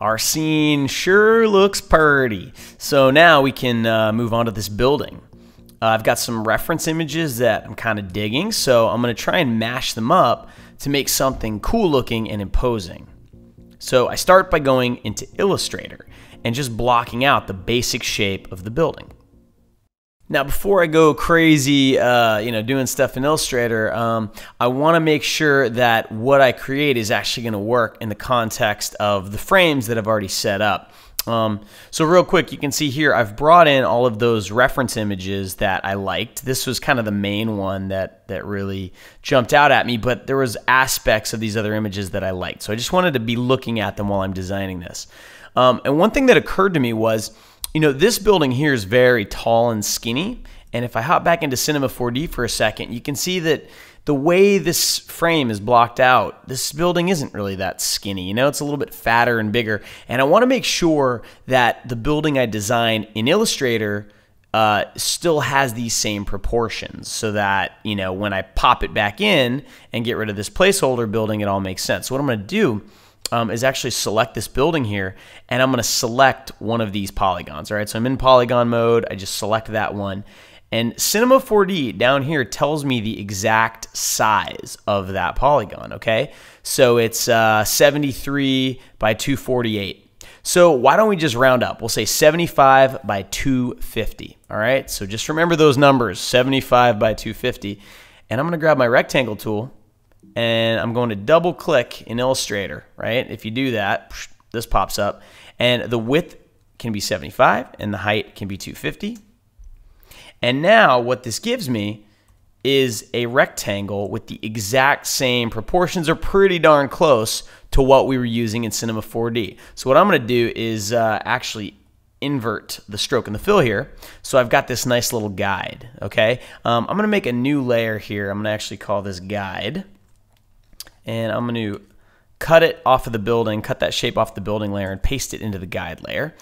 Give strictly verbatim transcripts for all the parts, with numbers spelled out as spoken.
Our scene sure looks pretty. So now we can uh, move on to this building. Uh, I've got some reference images that I'm kind of digging, so I'm going to try and mash them up to make something cool looking and imposing. So I start by going into Illustrator and just blocking out the basic shape of the building. Now, before I go crazy, uh, you know, doing stuff in Illustrator, um, I want to make sure that what I create is actually going to work in the context of the frames that I've already set up. Um, so real quick, you can see here, I've brought in all of those reference images that I liked. This was kind of the main one that, that really jumped out at me, but there was aspects of these other images that I liked. So I just wanted to be looking at them while I'm designing this. Um, and one thing that occurred to me was, you know, this building here is very tall and skinny, and if I hop back into Cinema four D for a second, you can see that the way this frame is blocked out, this building isn't really that skinny. You know, it's a little bit fatter and bigger, and I want to make sure that the building I design in Illustrator uh, still has these same proportions so that, you know, when I pop it back in and get rid of this placeholder building, it all makes sense. So what I'm going to do Um, is actually select this building here, and I'm going to select one of these polygons. All right, so I'm in polygon mode. I just select that one, and Cinema four D down here tells me the exact size of that polygon. Okay, so it's uh, seventy-three by two forty-eight. So why don't we just round up? We'll say seventy-five by two fifty. All right, so just remember those numbers, seventy-five by two fifty, and I'm going to grab my rectangle tool. And I'm going to double click in Illustrator, right? If you do that, this pops up. And the width can be seventy-five and the height can be two fifty. And now what this gives me is a rectangle with the exact same proportions, or pretty darn close to what we were using in Cinema four D. So what I'm going to do is uh, actually invert the stroke and the fill here. So I've got this nice little guide, okay? Um, I'm going to make a new layer here. I'm going to actually call this guide. And I'm going to cut it off of the building, cut that shape off the building layer, and paste it into the guide layer.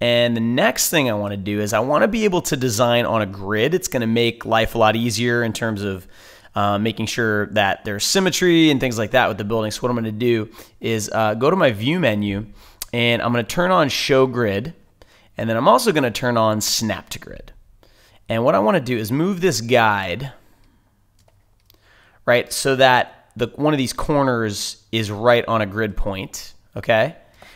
And the next thing I want to do is I want to be able to design on a grid. It's going to make life a lot easier in terms of uh, making sure that there's symmetry and things like that with the building. So what I'm going to do is uh, go to my view menu, and I'm going to turn on show grid. And then I'm also going to turn on snap to grid. And what I want to do is move this guide, right, so that The, one of these corners is right on a grid point, okay?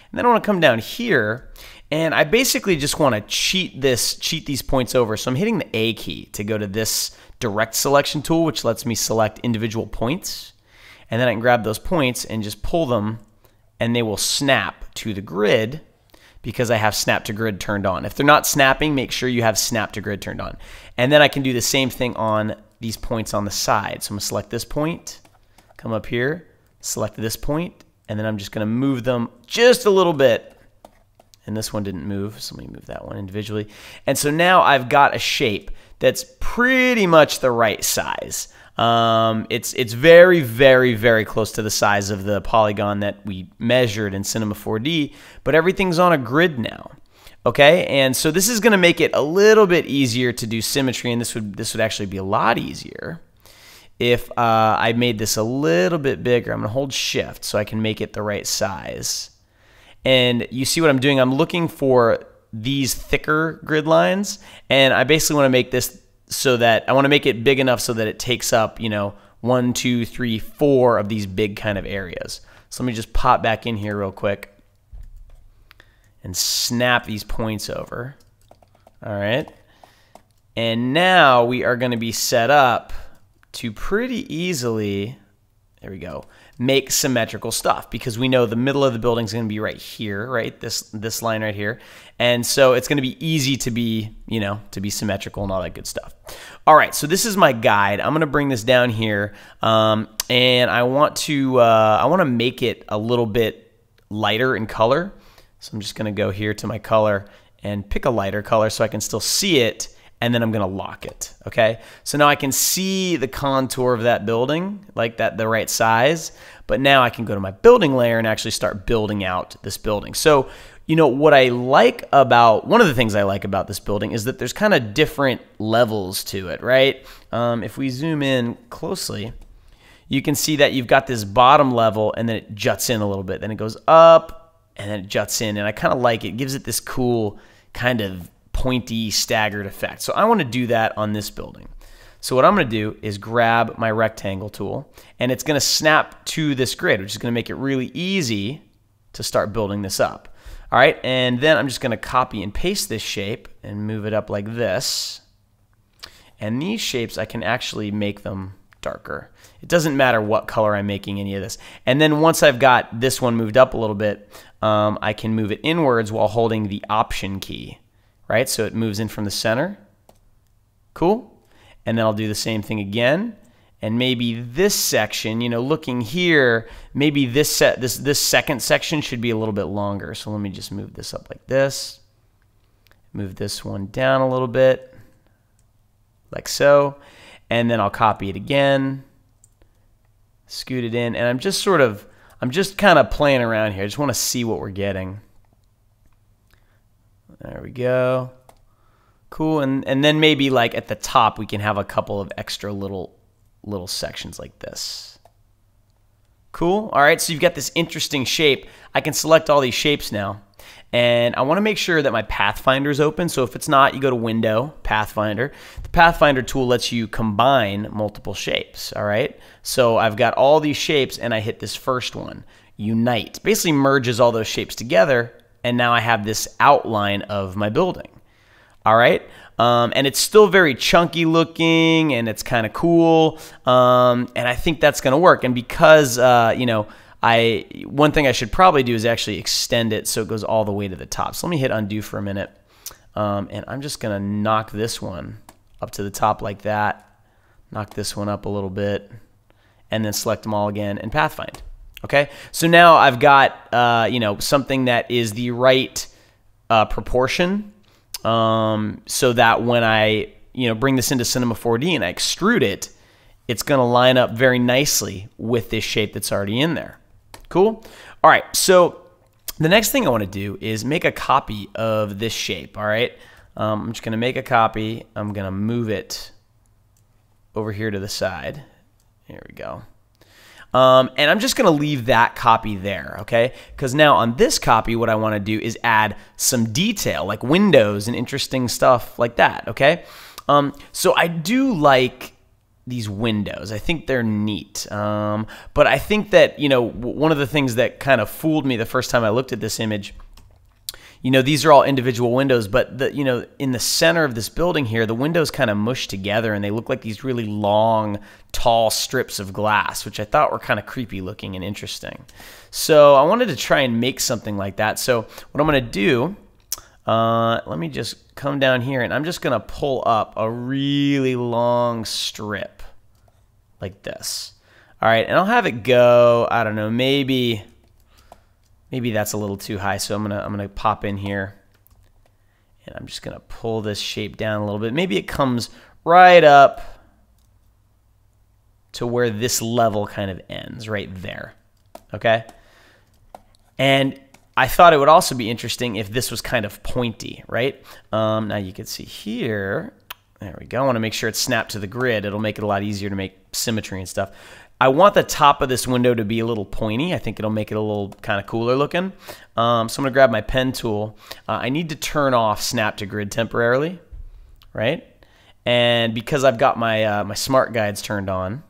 And then I want to come down here, and I basically just want to cheat this, cheat these points over. So I'm hitting the A key to go to this direct selection tool, which lets me select individual points. And then I can grab those points and just pull them, and they will snap to the grid because I have snap to grid turned on. If they're not snapping, make sure you have snap to grid turned on. And then I can do the same thing on these points on the side. So I'm going to select this point, come up here, select this point, and then I'm just going to move them just a little bit. And this one didn't move, so let me move that one individually. And so now I've got a shape that's pretty much the right size. Um, it's, it's very, very, very close to the size of the polygon that we measured in Cinema four D, but everything's on a grid now. Okay, and so this is going to make it a little bit easier to do symmetry, and this would, this would actually be a lot easier if uh, I made this a little bit bigger. I'm gonna hold shift so I can make it the right size. And you see what I'm doing? I'm looking for these thicker grid lines, and I basically wanna make this so that, I wanna make it big enough so that it takes up, you know, one, two, three, four of these big kind of areas. So let me just pop back in here real quick and snap these points over, all right? And now we are gonna be set up to pretty easily, there we go, make symmetrical stuff, because we know the middle of the building is going to be right here, right? This this line right here. And so it's going to be easy to be, you know, to be symmetrical and all that good stuff. All right, so this is my guide. I'm going to bring this down here, um, and I want to uh, I want to make it a little bit lighter in color. So I'm just going to go here to my color and pick a lighter color so I can still see it. And then I'm going to lock it, okay? So now I can see the contour of that building, like that, the right size. But now I can go to my building layer and actually start building out this building. So, you know, what I like about, one of the things I like about this building is that there's kind of different levels to it, right? Um, if we zoom in closely, you can see that you've got this bottom level, and then it juts in a little bit. Then it goes up and then it juts in, and I kind of like it. It gives it this cool kind of pointy, staggered effect. So I want to do that on this building. So what I'm going to do is grab my rectangle tool, and it's going to snap to this grid, which is going to make it really easy to start building this up. All right, and then I'm just going to copy and paste this shape and move it up like this. And these shapes, I can actually make them darker. It doesn't matter what color I'm making any of this. And then once I've got this one moved up a little bit, um, I can move it inwards while holding the Option key, right? So it moves in from the center. Cool. And then I'll do the same thing again. And maybe this section, you know, looking here, maybe this set, this this second section should be a little bit longer. So let me just move this up like this. Move this one down a little bit, like so. And then I'll copy it again, scoot it in, and I'm just sort of, I'm just kind of playing around here. I just want to see what we're getting. There we go. Cool, and, and then maybe like at the top we can have a couple of extra little little sections like this. Cool, all right, so you've got this interesting shape. I can select all these shapes now, and I wanna make sure that my Pathfinder is open, so if it's not, you go to Window, Pathfinder. The Pathfinder tool lets you combine multiple shapes, all right? So I've got all these shapes, and I hit this first one, Unite. Basically merges all those shapes together, and now I have this outline of my building. All right, um, and it's still very chunky looking, and it's kind of cool, um, and I think that's going to work. And because uh, you know, I one thing I should probably do is actually extend it so it goes all the way to the top. So let me hit undo for a minute, um, and I'm just going to knock this one up to the top like that. Knock this one up a little bit, and then select them all again and Pathfind. Okay, so now I've got uh, you know, something that is the right uh, proportion. Um, so that when I, you know, bring this into Cinema four D and I extrude it, it's going to line up very nicely with this shape that's already in there. Cool? All right, so the next thing I want to do is make a copy of this shape, all right? Um, I'm just going to make a copy. I'm going to move it over here to the side. Here we go. Um, and I'm just going to leave that copy there, okay? Because now on this copy, what I want to do is add some detail, like windows and interesting stuff like that, okay? Um, so I do like these windows. I think they're neat. Um, but I think that, you know, one of the things that kind of fooled me the first time I looked at this image, you know, these are all individual windows, but, the, you know, in the center of this building here, the windows kind of mush together, and they look like these really long, tall strips of glass, which I thought were kind of creepy looking and interesting. So I wanted to try and make something like that. So what I'm going to do, uh, let me just come down here, and I'm just going to pull up a really long strip like this. All right, and I'll have it go, I don't know, maybe... Maybe that's a little too high, so I'm gonna I'm gonna pop in here, and I'm just gonna pull this shape down a little bit. Maybe it comes right up to where this level kind of ends, right there. Okay? And I thought it would also be interesting if this was kind of pointy, right? Um, now you can see here. There we go. I want to make sure it's snapped to the grid. It'll make it a lot easier to make symmetry and stuff. I want the top of this window to be a little pointy. I think it'll make it a little kind of cooler looking. Um, so I'm gonna grab my pen tool. Uh, I need to turn off snap to grid temporarily, right? And because I've got my, uh, my smart guides turned on,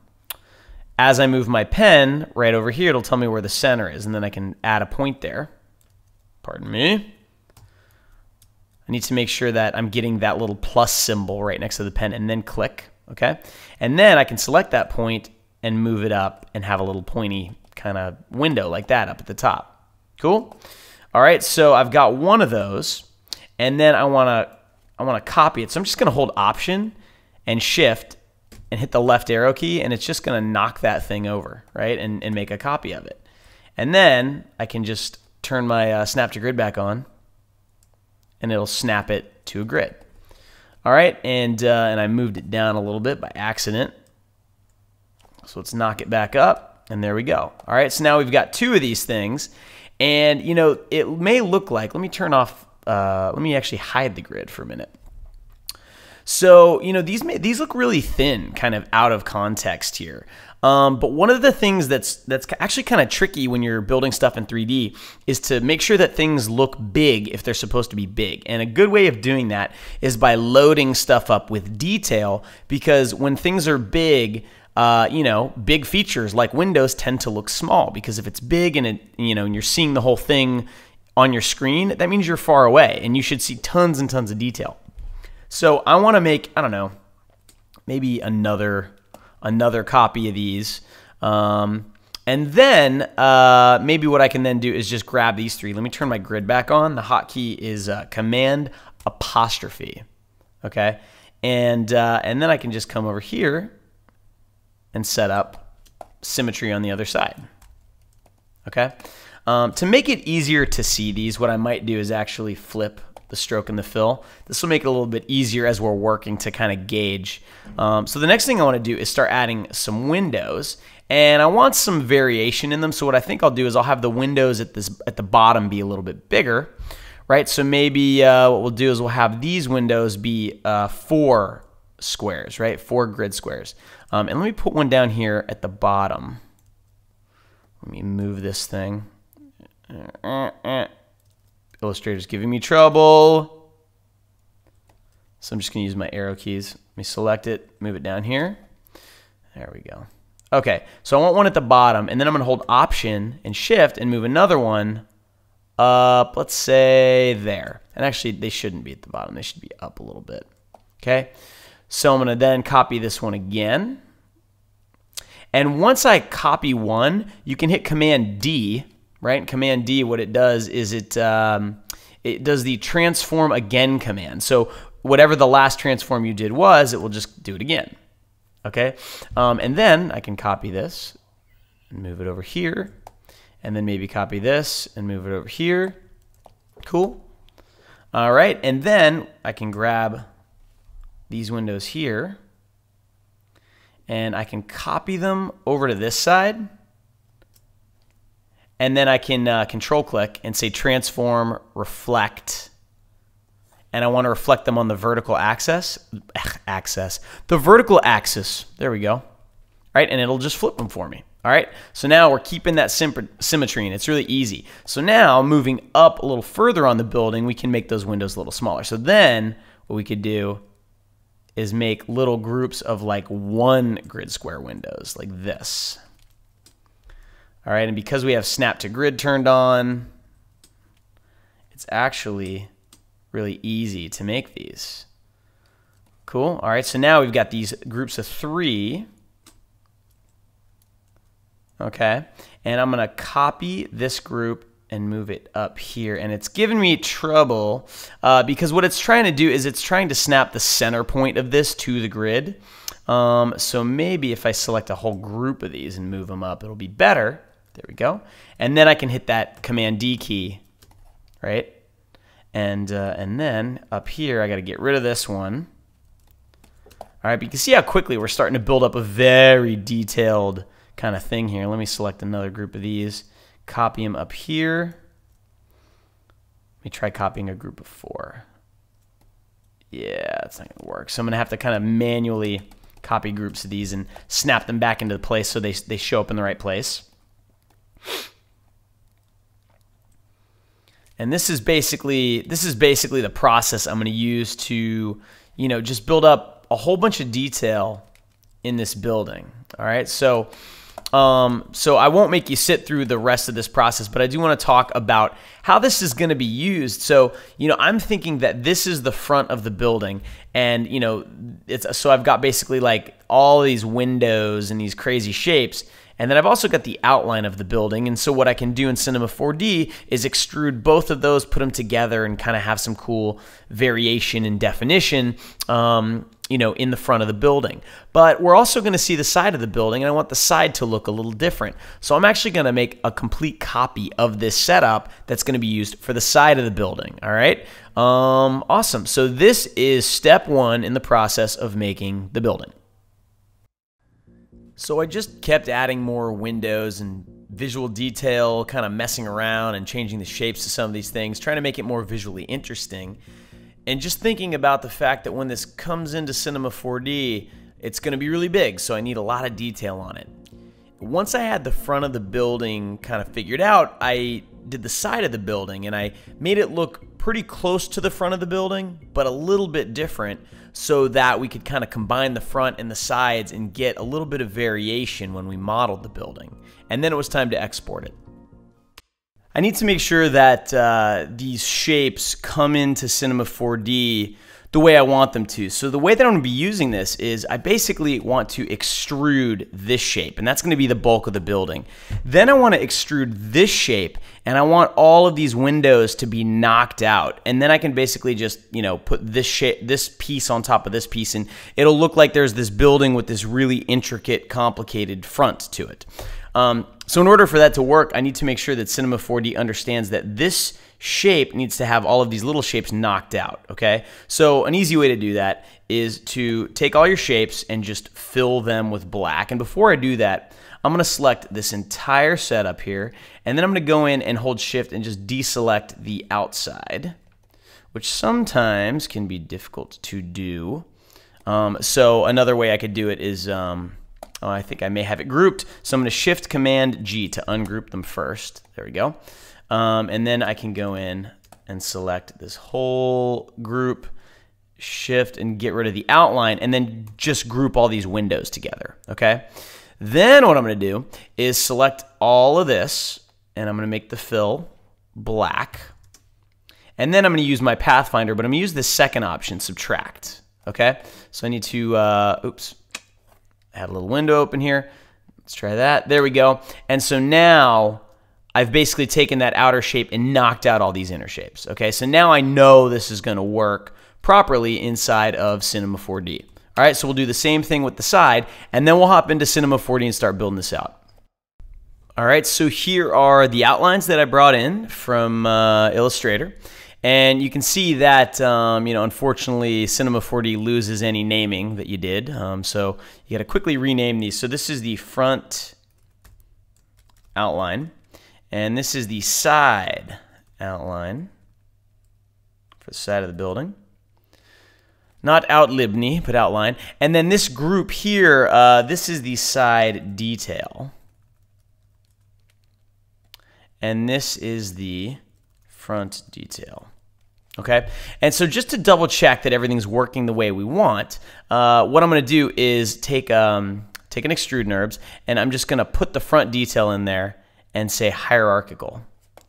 as I move my pen right over here, it'll tell me where the center is, and then I can add a point there. Pardon me. I need to make sure that I'm getting that little plus symbol right next to the pen, and then click, okay? And then I can select that point and move it up and have a little pointy kind of window like that up at the top. Cool? All right, so I've got one of those, and then I wanna, I wanna copy it. So I'm just gonna hold Option and Shift and hit the left arrow key, and it's just gonna knock that thing over, right, and, and make a copy of it. And then I can just turn my uh, Snap to Grid back on, and it'll snap it to a grid. All right, and, uh, and I moved it down a little bit by accident. So let's knock it back up, and there we go. All right, so now we've got two of these things, and you know, it may look like, let me turn off, uh, let me actually hide the grid for a minute. So, you know, these these look really thin, kind of out of context here. Um, but one of the things that's that's actually kind of tricky when you're building stuff in three D is to make sure that things look big if they're supposed to be big. And a good way of doing that is by loading stuff up with detail, because when things are big, uh, you know, big features like windows tend to look small, because if it's big and it, you know, and you're seeing the whole thing on your screen, that means you're far away and you should see tons and tons of detail. So I want to make, I don't know, maybe another... another copy of these, um, and then uh, maybe what I can then do is just grab these three. Let me turn my grid back on. The hotkey is uh, Command apostrophe, okay, and uh, and then I can just come over here and set up symmetry on the other side, okay. Um, to make it easier to see these, what I might do is actually flip the stroke and the fill. This will make it a little bit easier as we're working to kind of gauge. Um, so the next thing I want to do is start adding some windows, and I want some variation in them. So what I think I'll do is I'll have the windows at this at the bottom be a little bit bigger, right? So maybe uh, what we'll do is we'll have these windows be uh, four squares, right? Four grid squares. Um, and let me put one down here at the bottom. Let me move this thing. Uh, uh, uh. Illustrator's giving me trouble. So I'm just gonna use my arrow keys. Let me select it, move it down here. There we go. Okay, so I want one at the bottom, and then I'm gonna hold Option and Shift and move another one up, let's say there. And actually, they shouldn't be at the bottom. They should be up a little bit, okay? So I'm gonna then copy this one again. And once I copy one, you can hit Command D, right? Command D, what it does is it um, it does the transform again command. So whatever the last transform you did was, it will just do it again. Okay, um, and then I can copy this and move it over here, and then maybe copy this and move it over here. Cool. All right, and then I can grab these windows here, and I can copy them over to this side. And then I can uh, control click and say transform, reflect. And I want to reflect them on the vertical axis. Axis. The vertical axis. There we go. All right, and it'll just flip them for me. All right, so now we're keeping that symmetry, and it's really easy. So now moving up a little further on the building, we can make those windows a little smaller. So then what we could do is make little groups of like one grid square windows like this. All right, and because we have snap to grid turned on, it's actually really easy to make these. Cool, all right, so now we've got these groups of three. Okay, and I'm gonna copy this group and move it up here, and it's giving me trouble uh, because what it's trying to do is it's trying to snap the center point of this to the grid. Um, so maybe if I select a whole group of these and move them up, it'll be better. There we go. And then I can hit that Command D key, right? And uh, and then up here, I got to get rid of this one. All right, but you can see how quickly we're starting to build up a very detailed kind of thing here. Let me select another group of these, copy them up here. Let me try copying a group of four. Yeah, it's not going to work. So I'm going to have to kind of manually copy groups of these and snap them back into the place so they, they show up in the right place. And this is basically this is basically the process I'm going to use to, you know, just build up a whole bunch of detail in this building. All right, so um, so I won't make you sit through the rest of this process, but I do want to talk about how this is going to be used. So, you know, I'm thinking that this is the front of the building, and, you know, it's so I've got basically like all these windows and these crazy shapes, and then I've also got the outline of the building. And so what I can do in Cinema four D is extrude both of those, put them together, and kind of have some cool variation and definition, um, you know, in the front of the building. But we're also going to see the side of the building, and I want the side to look a little different. So I'm actually going to make a complete copy of this setup that's going to be used for the side of the building. All right. Um, awesome. So this is step one in the process of making the building. So I just kept adding more windows and visual detail, kind of messing around and changing the shapes to some of these things, trying to make it more visually interesting. And just thinking about the fact that when this comes into Cinema four D, it's going to be really big, so I need a lot of detail on it. Once I had the front of the building kind of figured out, I did the side of the building, and I made it look pretty close to the front of the building, but a little bit different, so that we could kind of combine the front and the sides and get a little bit of variation when we modeled the building. And then it was time to export it. I need to make sure that uh, these shapes come into Cinema four D the way I want them to. So the way that I'm going to be using this is I basically want to extrude this shape, and that's going to be the bulk of the building. Then I want to extrude this shape, and I want all of these windows to be knocked out. And then I can basically just, you know, put this shape, this piece on top of this piece, and it'll look like there's this building with this really intricate, complicated front to it. Um, so in order for that to work, I need to make sure that Cinema four D understands that this shape needs to have all of these little shapes knocked out, okay? So an easy way to do that is to take all your shapes and just fill them with black. And before I do that, I'm gonna select this entire setup here, and then I'm gonna go in and hold shift and just deselect the outside, which sometimes can be difficult to do. Um, so another way I could do it is, um, oh, I think I may have it grouped, so I'm gonna shift command G to ungroup them first. There we go. Um, and then I can go in and select this whole group, shift and get rid of the outline, and then just group all these windows together, okay? Then what I'm gonna do is select all of this, and I'm gonna make the fill black. And then I'm gonna use my Pathfinder, but I'm gonna use the second option, subtract, okay? So I need to, uh, oops, I had a little window open here. Let's try that, there we go. And so now, I've basically taken that outer shape and knocked out all these inner shapes, okay? So now I know this is gonna work properly inside of Cinema four D. All right, so we'll do the same thing with the side, and then we'll hop into Cinema four D and start building this out. All right, so here are the outlines that I brought in from uh, Illustrator. And you can see that, um, you know, unfortunately, Cinema four D loses any naming that you did. Um, so you gotta quickly rename these. So this is the front outline. And this is the side outline for the side of the building. Not outlibni, but outline. And then this group here, uh, this is the side detail. And this is the front detail. Okay? And so just to double check that everything's working the way we want, uh, what I'm going to do is take, um, take an Extrude NURBS, and I'm just going to put the front detail in there and say hierarchical,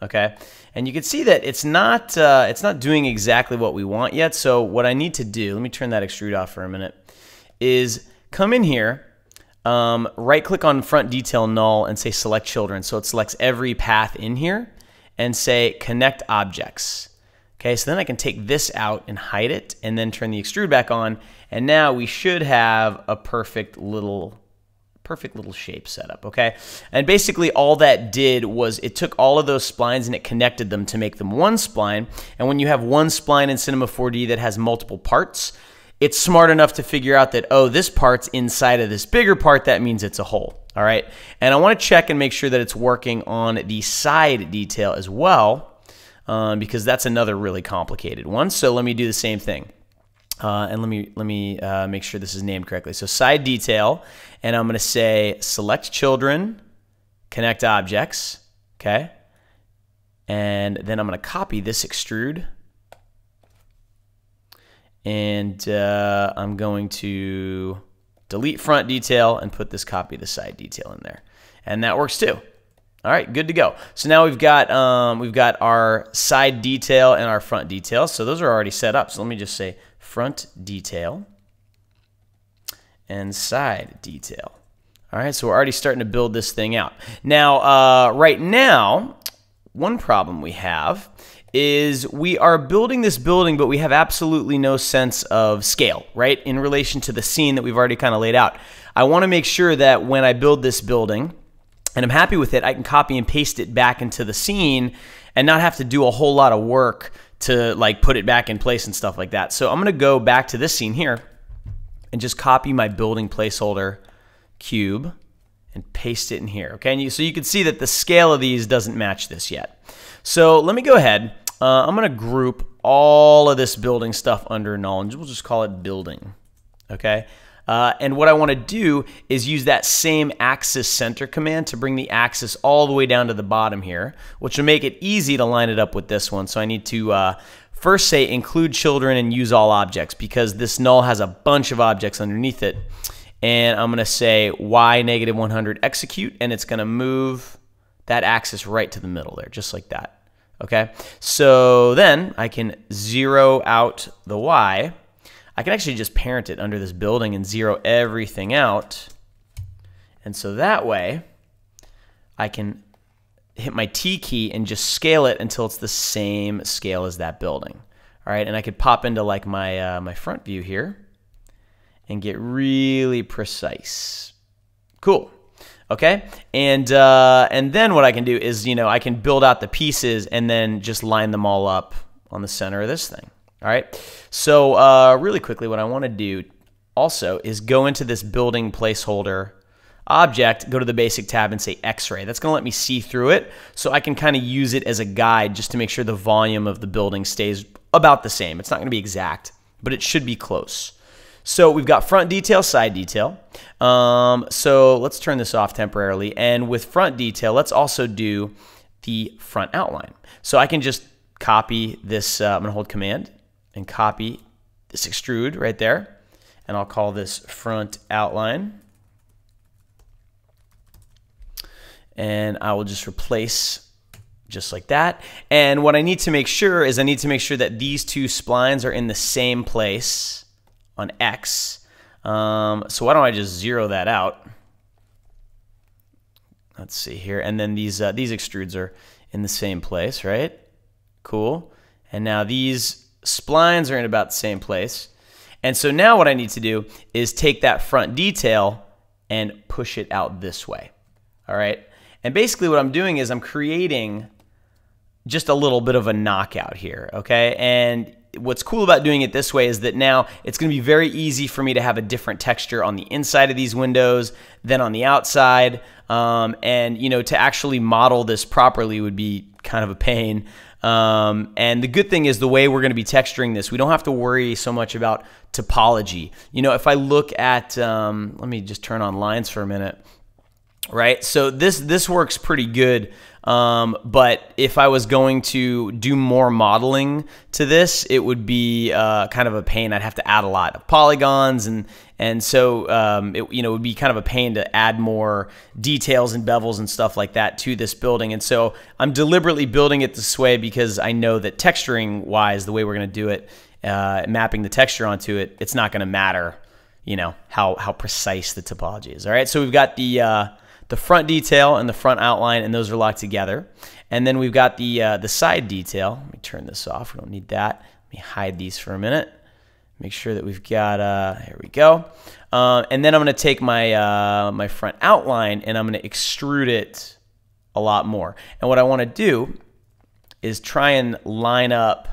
okay? And you can see that it's not uh, it's not doing exactly what we want yet, so what I need to do, let me turn that extrude off for a minute, is come in here, um, right-click on front detail null and say select children, so it selects every path in here, and say connect objects. Okay, so then I can take this out and hide it, and then turn the extrude back on, and now we should have a perfect little perfect little shape setup, okay? And basically all that did was it took all of those splines and it connected them to make them one spline. And when you have one spline in Cinema four D that has multiple parts, it's smart enough to figure out that, oh, this part's inside of this bigger part, that means it's a whole, all right? And I wanna check and make sure that it's working on the side detail as well, um, because that's another really complicated one. So let me do the same thing. Uh, and let me let me uh, make sure this is named correctly. So side detail, and I'm gonna say select children, connect objects, okay? And then I'm gonna copy this extrude. And uh, I'm going to delete front detail and put this copy of the side detail in there. And that works too. All right, good to go. So now we've got um, we've got our side detail and our front detail. So those are already set up. So let me just say front detail and side detail. All right, so we're already starting to build this thing out. Now, uh, right now, one problem we have is we are building this building, but we have absolutely no sense of scale, right? In relation to the scene that we've already kind of laid out. I want to make sure that when I build this building, and I'm happy with it, I can copy and paste it back into the scene and not have to do a whole lot of work to like put it back in place and stuff like that. So I'm gonna go back to this scene here and just copy my building placeholder cube and paste it in here, okay? And you, so you can see that the scale of these doesn't match this yet. So let me go ahead Uh, I'm going to group all of this building stuff under knowledge. We'll just call it building, okay? Uh, and what I want to do is use that same axis center command to bring the axis all the way down to the bottom here, which will make it easy to line it up with this one. So I need to uh, first say include children and use all objects, because this null has a bunch of objects underneath it. And I'm going to say y negative one hundred execute, and it's going to move that axis right to the middle there, just like that. Okay, so then I can zero out the y. I can actually just parent it under this building and zero everything out. And so that way, I can hit my T key and just scale it until it's the same scale as that building. All right, and I could pop into like my, uh, my front view here and get really precise. Cool. Okay, and uh, and then what I can do is, you know, I can build out the pieces and then just line them all up on the center of this thing. All right, so uh, really quickly, what I want to do also is go into this building placeholder object, go to the basic tab and say X-ray. That's going to let me see through it, so I can kind of use it as a guide just to make sure the volume of the building stays about the same. It's not going to be exact, but it should be close. So we've got front detail, side detail. Um, so let's turn this off temporarily. And with front detail, let's also do the front outline. So I can just copy this. Uh, I'm gonna hold command and copy this extrude right there. And I'll call this front outline. And I will just replace just like that. And what I need to make sure is I need to make sure that these two splines are in the same place on X. Um, so why don't I just zero that out? Let's see here. And then these uh, these extrudes are in the same place, right? Cool. And now these splines are in about the same place. And so now what I need to do is take that front detail and push it out this way. All right. And basically what I'm doing is I'm creating just a little bit of a knockout here, okay? And what's cool about doing it this way is that now it's going to be very easy for me to have a different texture on the inside of these windows than on the outside. Um, and, you know, to actually model this properly would be kind of a pain. Um, and the good thing is the way we're going to be texturing this, we don't have to worry so much about topology. You know, if I look at, um, let me just turn on lines for a minute. Right, so this this works pretty good, um, but if I was going to do more modeling to this, it would be uh, kind of a pain. I'd have to add a lot of polygons, and and so um, it, you know, it would be kind of a pain to add more details and bevels and stuff like that to this building. And so I'm deliberately building it this way because I know that texturing-wise, the way we're going to do it, uh, mapping the texture onto it, it's not going to matter, you know, how how precise the topology is. All right, so we've got the uh, the front detail and the front outline, and those are locked together. And then we've got the uh, the side detail. Let me turn this off. We don't need that. Let me hide these for a minute. Make sure that we've got, uh, here we go. Uh, and then I'm gonna take my, uh, my front outline and I'm gonna extrude it a lot more. And what I wanna do is try and line up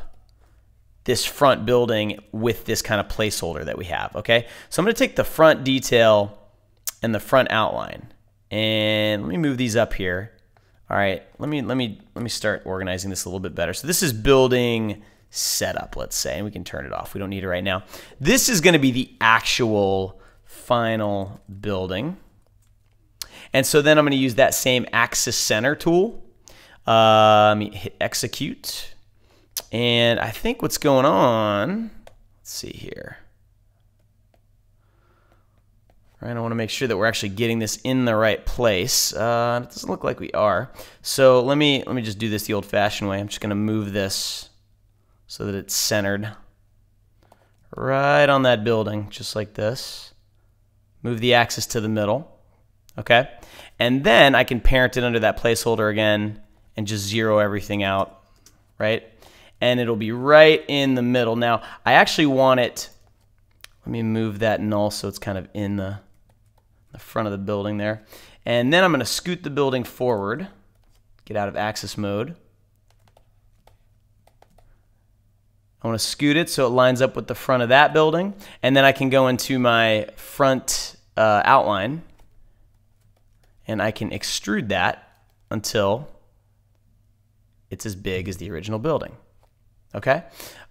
this front building with this kind of placeholder that we have, okay? So I'm gonna take the front detail and the front outline. And let me move these up here. All right, let me let me let me start organizing this a little bit better. So this is building setup, let's say, and we can turn it off. We don't need it right now. This is going to be the actual final building. And so then I'm going to use that same axis center tool. Um, hit execute. And I think what's going on, let's see here. Right, I want to make sure that we're actually getting this in the right place. Uh, it doesn't look like we are. So let me let me just do this the old-fashioned way. I'm just going to move this so that it's centered right on that building, just like this. Move the axis to the middle, okay? And then I can parent it under that placeholder again and just zero everything out, right? And it'll be right in the middle. Now, I actually want it... Let me move that null so it's kind of in the... the front of the building there. And then I'm going to scoot the building forward, get out of axis mode. I want to scoot it so it lines up with the front of that building. And then I can go into my front uh, outline and I can extrude that until it's as big as the original building. Okay,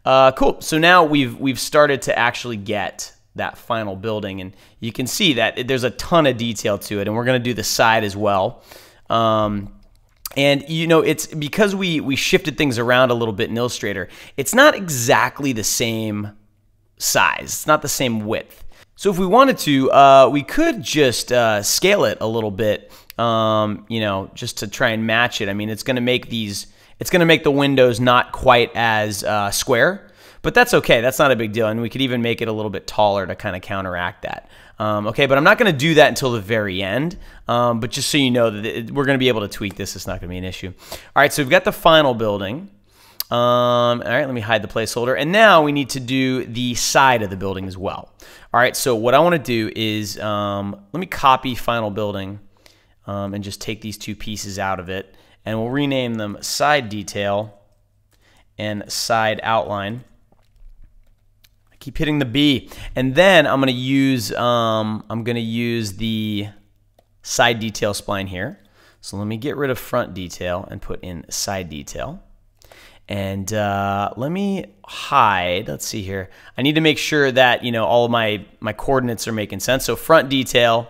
uh, cool. So now we've we've started to actually get that final building, and you can see that there's a ton of detail to it, and we're going to do the side as well. Um, and you know, it's because we we shifted things around a little bit in Illustrator, it's not exactly the same size, it's not the same width. So if we wanted to, uh, we could just uh, scale it a little bit, um, you know, just to try and match it. I mean, it's going to make these, it's going to make the windows not quite as uh, square, but that's okay. That's not a big deal, and we could even make it a little bit taller to kind of counteract that. Um, okay, but I'm not going to do that until the very end, um, but just so you know that it, we're going to be able to tweak this. It's not going to be an issue. All right, so we've got the final building. Um, all right, let me hide the placeholder, and now we need to do the side of the building as well. All right, so what I want to do is um, let me copy final building um, and just take these two pieces out of it, and we'll rename them side detail and side outline. I keep hitting the B, and then I'm going to use um, I'm going to use the side detail spline here. So let me get rid of front detail and put in side detail. And uh, let me hide, let's see here. I need to make sure that, you know, all of my, my coordinates are making sense. So front detail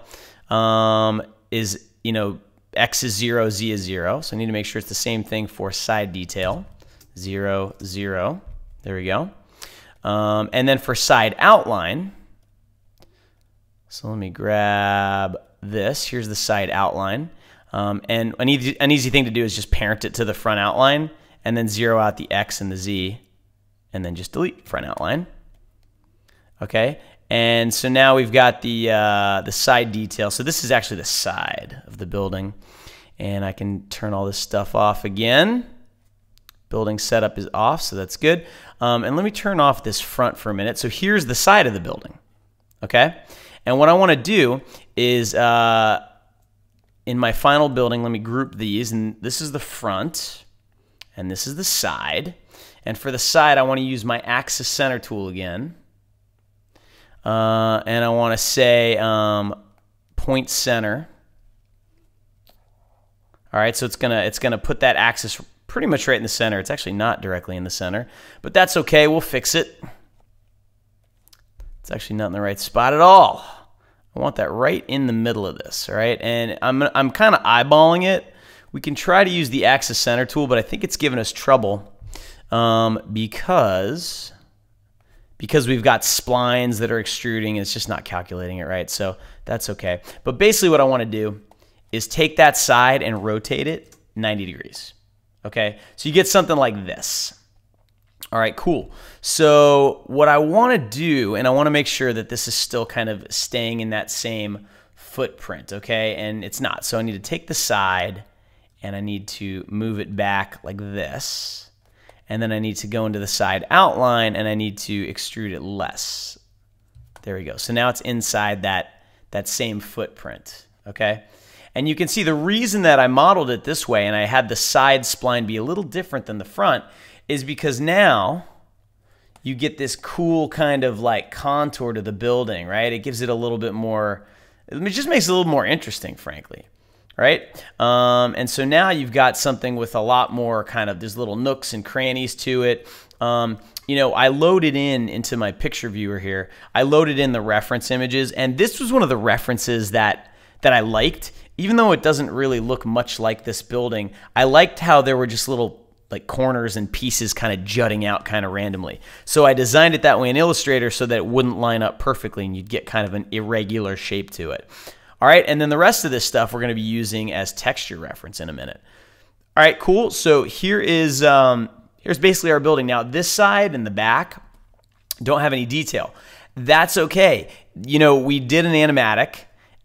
um, is, you know, X is zero, Z is zero. So I need to make sure it's the same thing for side detail, zero, zero. There we go. Um, and then for side outline, so let me grab this. Here's the side outline. Um, and an easy, an easy thing to do is just parent it to the front outline, and then zero out the X and the Z, and then just delete front outline. Okay, and so now we've got the, uh, the side detail. So this is actually the side of the building, and I can turn all this stuff off again. Building setup is off, so that's good. Um, and let me turn off this front for a minute. So here's the side of the building, okay? And what I wanna do is, uh, in my final building, let me group these, and this is the front, and this is the side. And for the side, I want to use my axis center tool again. Uh, and I want to say um, point center. All right, so it's gonna it's gonna put that axis pretty much right in the center. It's actually not directly in the center, but that's okay. We'll fix it. It's actually not in the right spot at all. I want that right in the middle of this. All right, and I'm I'm kind of eyeballing it. We can try to use the axis center tool, but I think it's giving us trouble um, because, because we've got splines that are extruding and it's just not calculating it right, so that's okay. But basically what I want to do is take that side and rotate it ninety degrees, okay? So you get something like this. All right, cool. So what I want to do, and I want to make sure that this is still kind of staying in that same footprint, okay? And it's not, so I need to take the side and I need to move it back like this. And then I need to go into the side outline and I need to extrude it less. There we go. So now it's inside that, that same footprint, okay? And you can see the reason that I modeled it this way and I had the side spline be a little different than the front is because now you get this cool kind of like contour to the building, right? It gives it a little bit more, it just makes it a little more interesting, frankly. Right? Um, and so now you've got something with a lot more kind of, there's little nooks and crannies to it. Um, you know, I loaded in into my picture viewer here, I loaded in the reference images, and this was one of the references that, that I liked. Even though it doesn't really look much like this building, I liked how there were just little like corners and pieces kind of jutting out kind of randomly. So I designed it that way in Illustrator so that it wouldn't line up perfectly and you'd get kind of an irregular shape to it. All right, and then the rest of this stuff we're going to be using as texture reference in a minute. All right, cool. So here is um, here's basically our building. Now this side and the back don't have any detail. That's okay. You know, we did an animatic,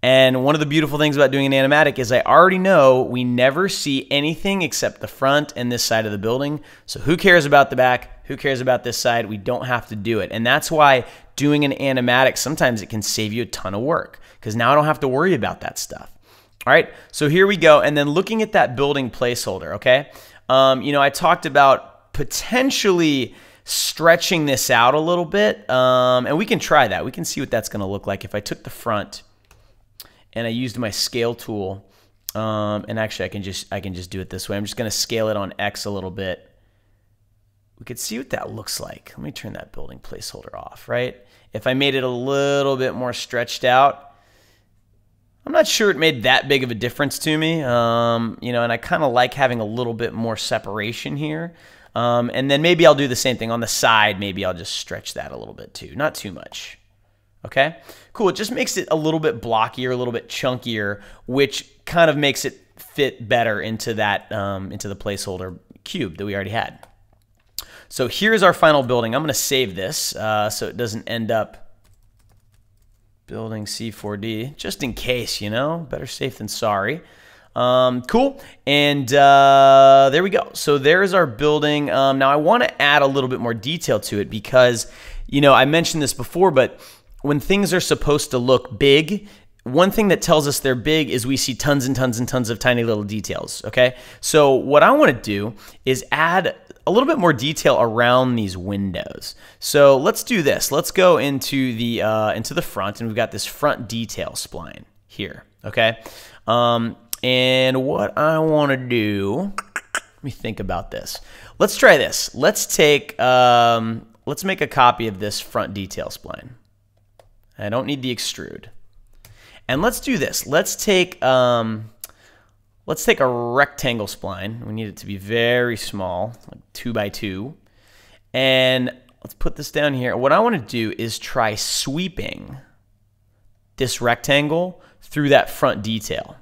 and one of the beautiful things about doing an animatic is I already know we never see anything except the front and this side of the building. So who cares about the back? Who cares about this side? We don't have to do it, and that's why doing an animatic, sometimes it can save you a ton of work, because now I don't have to worry about that stuff. All right, so here we go. And then looking at that building placeholder, okay? Um, you know, I talked about potentially stretching this out a little bit, um, and we can try that. We can see what that's gonna look like if I took the front and I used my scale tool, um, and actually I can just I can just do it this way. I'm just gonna scale it on X a little bit. we could see what that looks like. Let me turn that building placeholder off, right? If I made it a little bit more stretched out, I'm not sure it made that big of a difference to me. Um, you know, and I kind of like having a little bit more separation here. Um, and then maybe I'll do the same thing on the side. Maybe I'll just stretch that a little bit too. Not too much. Okay, cool. It just makes it a little bit blockier, a little bit chunkier, which kind of makes it fit better into that, um, into the placeholder cube that we already had. So here's our final building. I'm going to save this uh, so it doesn't end up building C four D, just in case, you know, better safe than sorry. Um, cool. And uh, there we go. So there's our building. Um, now I want to add a little bit more detail to it because, you know, I mentioned this before, but when things are supposed to look big, one thing that tells us they're big is we see tons and tons and tons of tiny little details, okay? So what I want to do is add a little bit more detail around these windows. So let's do this. Let's go into the, uh, into the front, and we've got this front detail spline here, okay? Um, and what I want to do, let me think about this. Let's try this. Let's take, um, let's make a copy of this front detail spline. I don't need the extrude. And let's do this. Let's take um, let's take a rectangle spline. We need it to be very small, like two by two. And let's put this down here. What I want to do is try sweeping this rectangle through that front detail.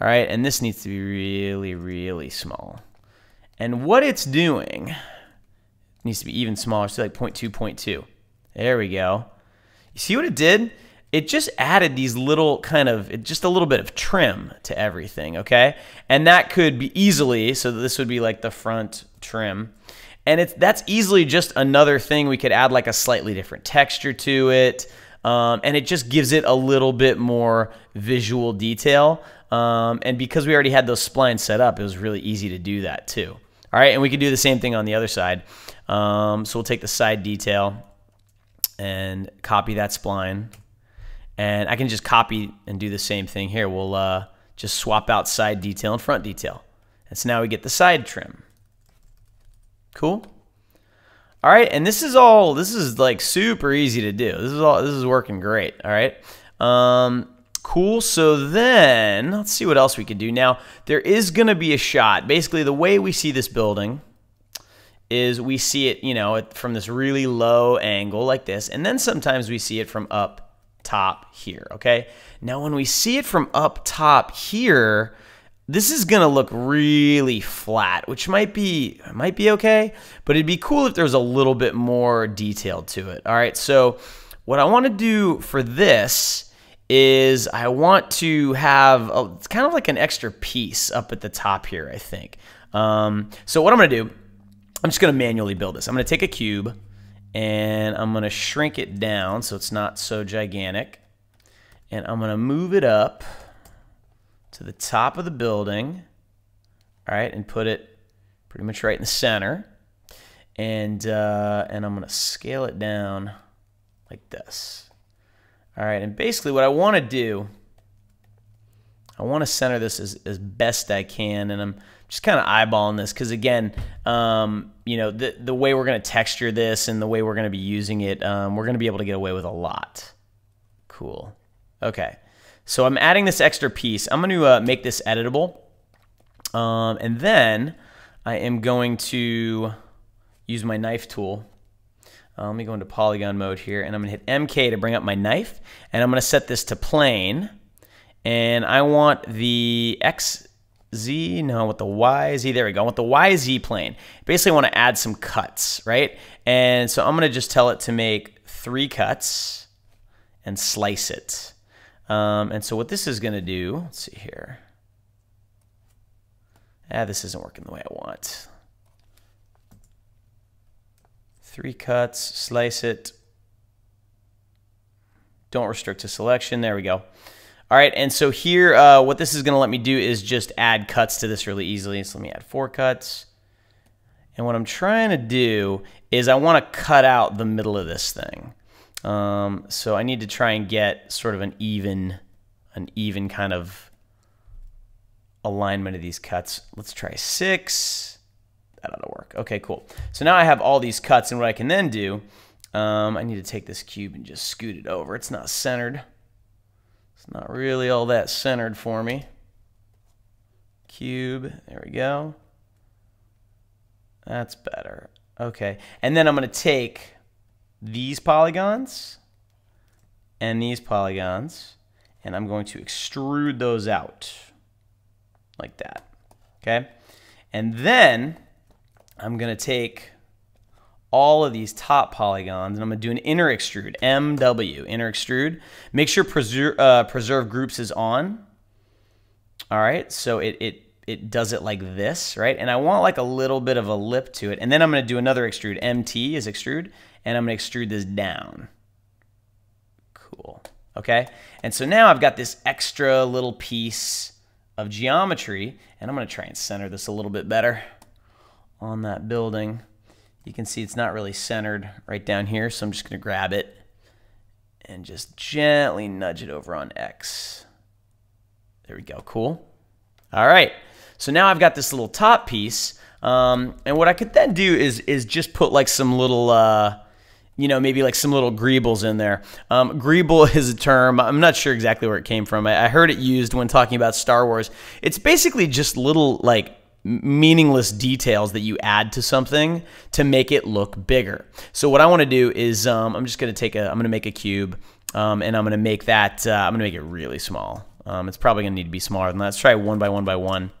All right, and this needs to be really, really small. And what it's doing, it needs to be even smaller, so like zero point two, zero point two. There we go. You see what it did? It just added these little kind of, it just a little bit of trim to everything, okay? And that could be easily, so this would be like the front trim. And it's, that's easily just another thing. We could add like a slightly different texture to it. Um, and it just gives it a little bit more visual detail. Um, and because we already had those splines set up, it was really easy to do that too. All right, and we could do the same thing on the other side. Um, so we'll take the side detail and copy that spline. And I can just copy and do the same thing here. We'll uh, just swap out side detail and front detail. And so now we get the side trim. Cool. All right, and this is all, this is like super easy to do. This is all, this is working great, all right? Um, cool, so then, let's see what else we can do. Now, there is gonna be a shot. Basically, the way we see this building is we see it, you know, from this really low angle like this, and then sometimes we see it from up top here, okay? Now when we see it from up top here, this is gonna look really flat, which might be might be okay, but it'd be cool if there's a little bit more detail to it. All right, so what I want to do for this is I want to have a, it's kind of like an extra piece up at the top here, I think. Um, so what I'm gonna do, I'm just gonna manually build this. I'm gonna take a cube and I'm gonna shrink it down so it's not so gigantic. And I'm gonna move it up to the top of the building, all right, and put it pretty much right in the center. And, uh, and I'm gonna scale it down like this. All right, and basically what I wanna do, I wanna center this as, as best I can, and I'm just kind of eyeballing this because, again, um, you know, the, the way we're going to texture this and the way we're going to be using it, um, we're going to be able to get away with a lot. Cool. Okay. So I'm adding this extra piece. I'm going to uh, make this editable. Um, and then I am going to use my knife tool. Uh, let me go into polygon mode here, and I'm going to hit M K to bring up my knife. And I'm going to set this to plane. And I want the X... Z, no, with the Y, Z, there we go, with the Y, Z plane. Basically, I want to add some cuts, right? And so I'm going to just tell it to make three cuts and slice it. Um, and so what this is going to do, let's see here. Ah, this isn't working the way I want. Three cuts, slice it. Don't restrict to selection, there we go. All right, and so here, uh, what this is gonna let me do is just add cuts to this really easily. So let me add four cuts. And what I'm trying to do is I wanna cut out the middle of this thing. Um, so I need to try and get sort of an even, an even kind of alignment of these cuts. Let's try six. that ought to work. Okay, cool. So now I have all these cuts, and what I can then do, um, I need to take this cube and just scoot it over. It's not centered. It's not really all that centered for me. Cube, there we go. That's better. Okay, and then I'm going to take these polygons and these polygons, and I'm going to extrude those out like that. Okay, and then I'm going to take all of these top polygons, and I'm going to do an inner extrude, M W, inner extrude. Make sure preserve, uh, preserve groups is on. All right, so it, it it does it like this, right? And I want like a little bit of a lip to it. And then I'm going to do another extrude. M T is extrude. And I'm going to extrude this down. Cool. Okay. And so now I've got this extra little piece of geometry. And I'm going to try and center this a little bit better on that building. You can see it's not really centered right down here. So I'm just going to grab it and just gently nudge it over on X. There we go. Cool. All right. So now I've got this little top piece, um, and what I could then do is is just put like some little, uh, you know, maybe like some little greebles in there. Um, greeble is a term. I'm not sure exactly where it came from. I, I heard it used when talking about Star Wars. It's basically just little like meaningless details that you add to something to make it look bigger. So what I want to do is um, I'm just going to take a, I'm going to make a cube, um, and I'm going to make that, uh, I'm going to make it really small. Um, it's probably going to need to be smaller than that. Let's try one by one by one.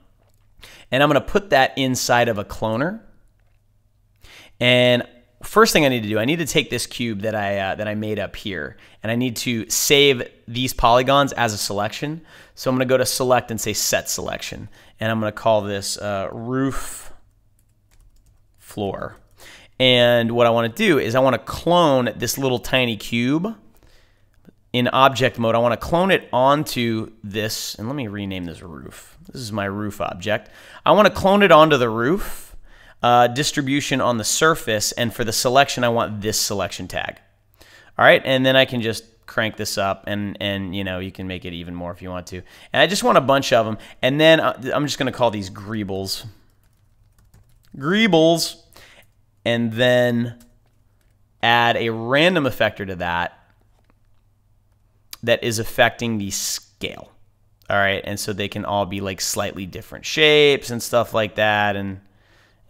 And I'm going to put that inside of a cloner. And first thing I need to do, I need to take this cube that I, uh, that I made up here, and I need to save these polygons as a selection. So I'm going to go to select and say set selection. And I'm going to call this uh, roof floor. And what I want to do is I want to clone this little tiny cube. In object mode, I want to clone it onto this, and let me rename this roof. This is my roof object. I want to clone it onto the roof, uh, distribution on the surface, and for the selection, I want this selection tag. All right, and then I can just crank this up, and, and you know, you can make it even more if you want to. And I just want a bunch of them, and then I'm just going to call these greebles. Greebles, and then add a random effector to that that is affecting the scale. All right, and so they can all be like slightly different shapes and stuff like that, and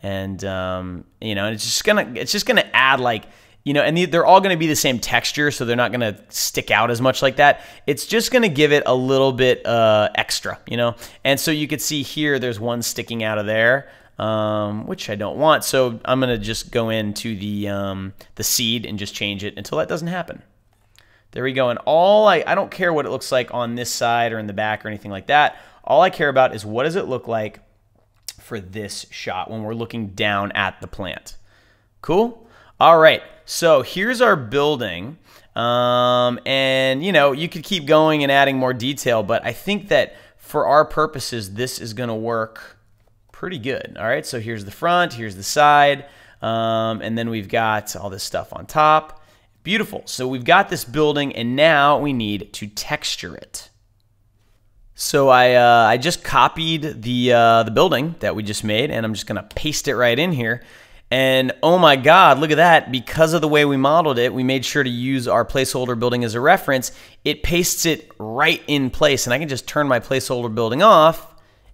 and um, you know, and it's just gonna it's just gonna add like, you know, and they're all gonna be the same texture, so they're not gonna stick out as much like that. It's just gonna give it a little bit uh, extra, you know. And so you could see here, there's one sticking out of there, um, which I don't want. So I'm gonna just go into the um, the seed and just change it until that doesn't happen. There we go, and all I, I don't care what it looks like on this side or in the back or anything like that. All I care about is what does it look like for this shot when we're looking down at the plant. Cool? All right, so here's our building. Um, and you know, you could keep going and adding more detail, but I think that for our purposes, this is gonna work pretty good. All right, so here's the front, here's the side, um, and then we've got all this stuff on top. Beautiful. So we've got this building, and now we need to texture it. So I uh, I just copied the uh, the building that we just made, and I'm just gonna paste it right in here. And oh my God, look at that! Because of the way we modeled it, we made sure to use our placeholder building as a reference. It pastes it right in place, and I can just turn my placeholder building off.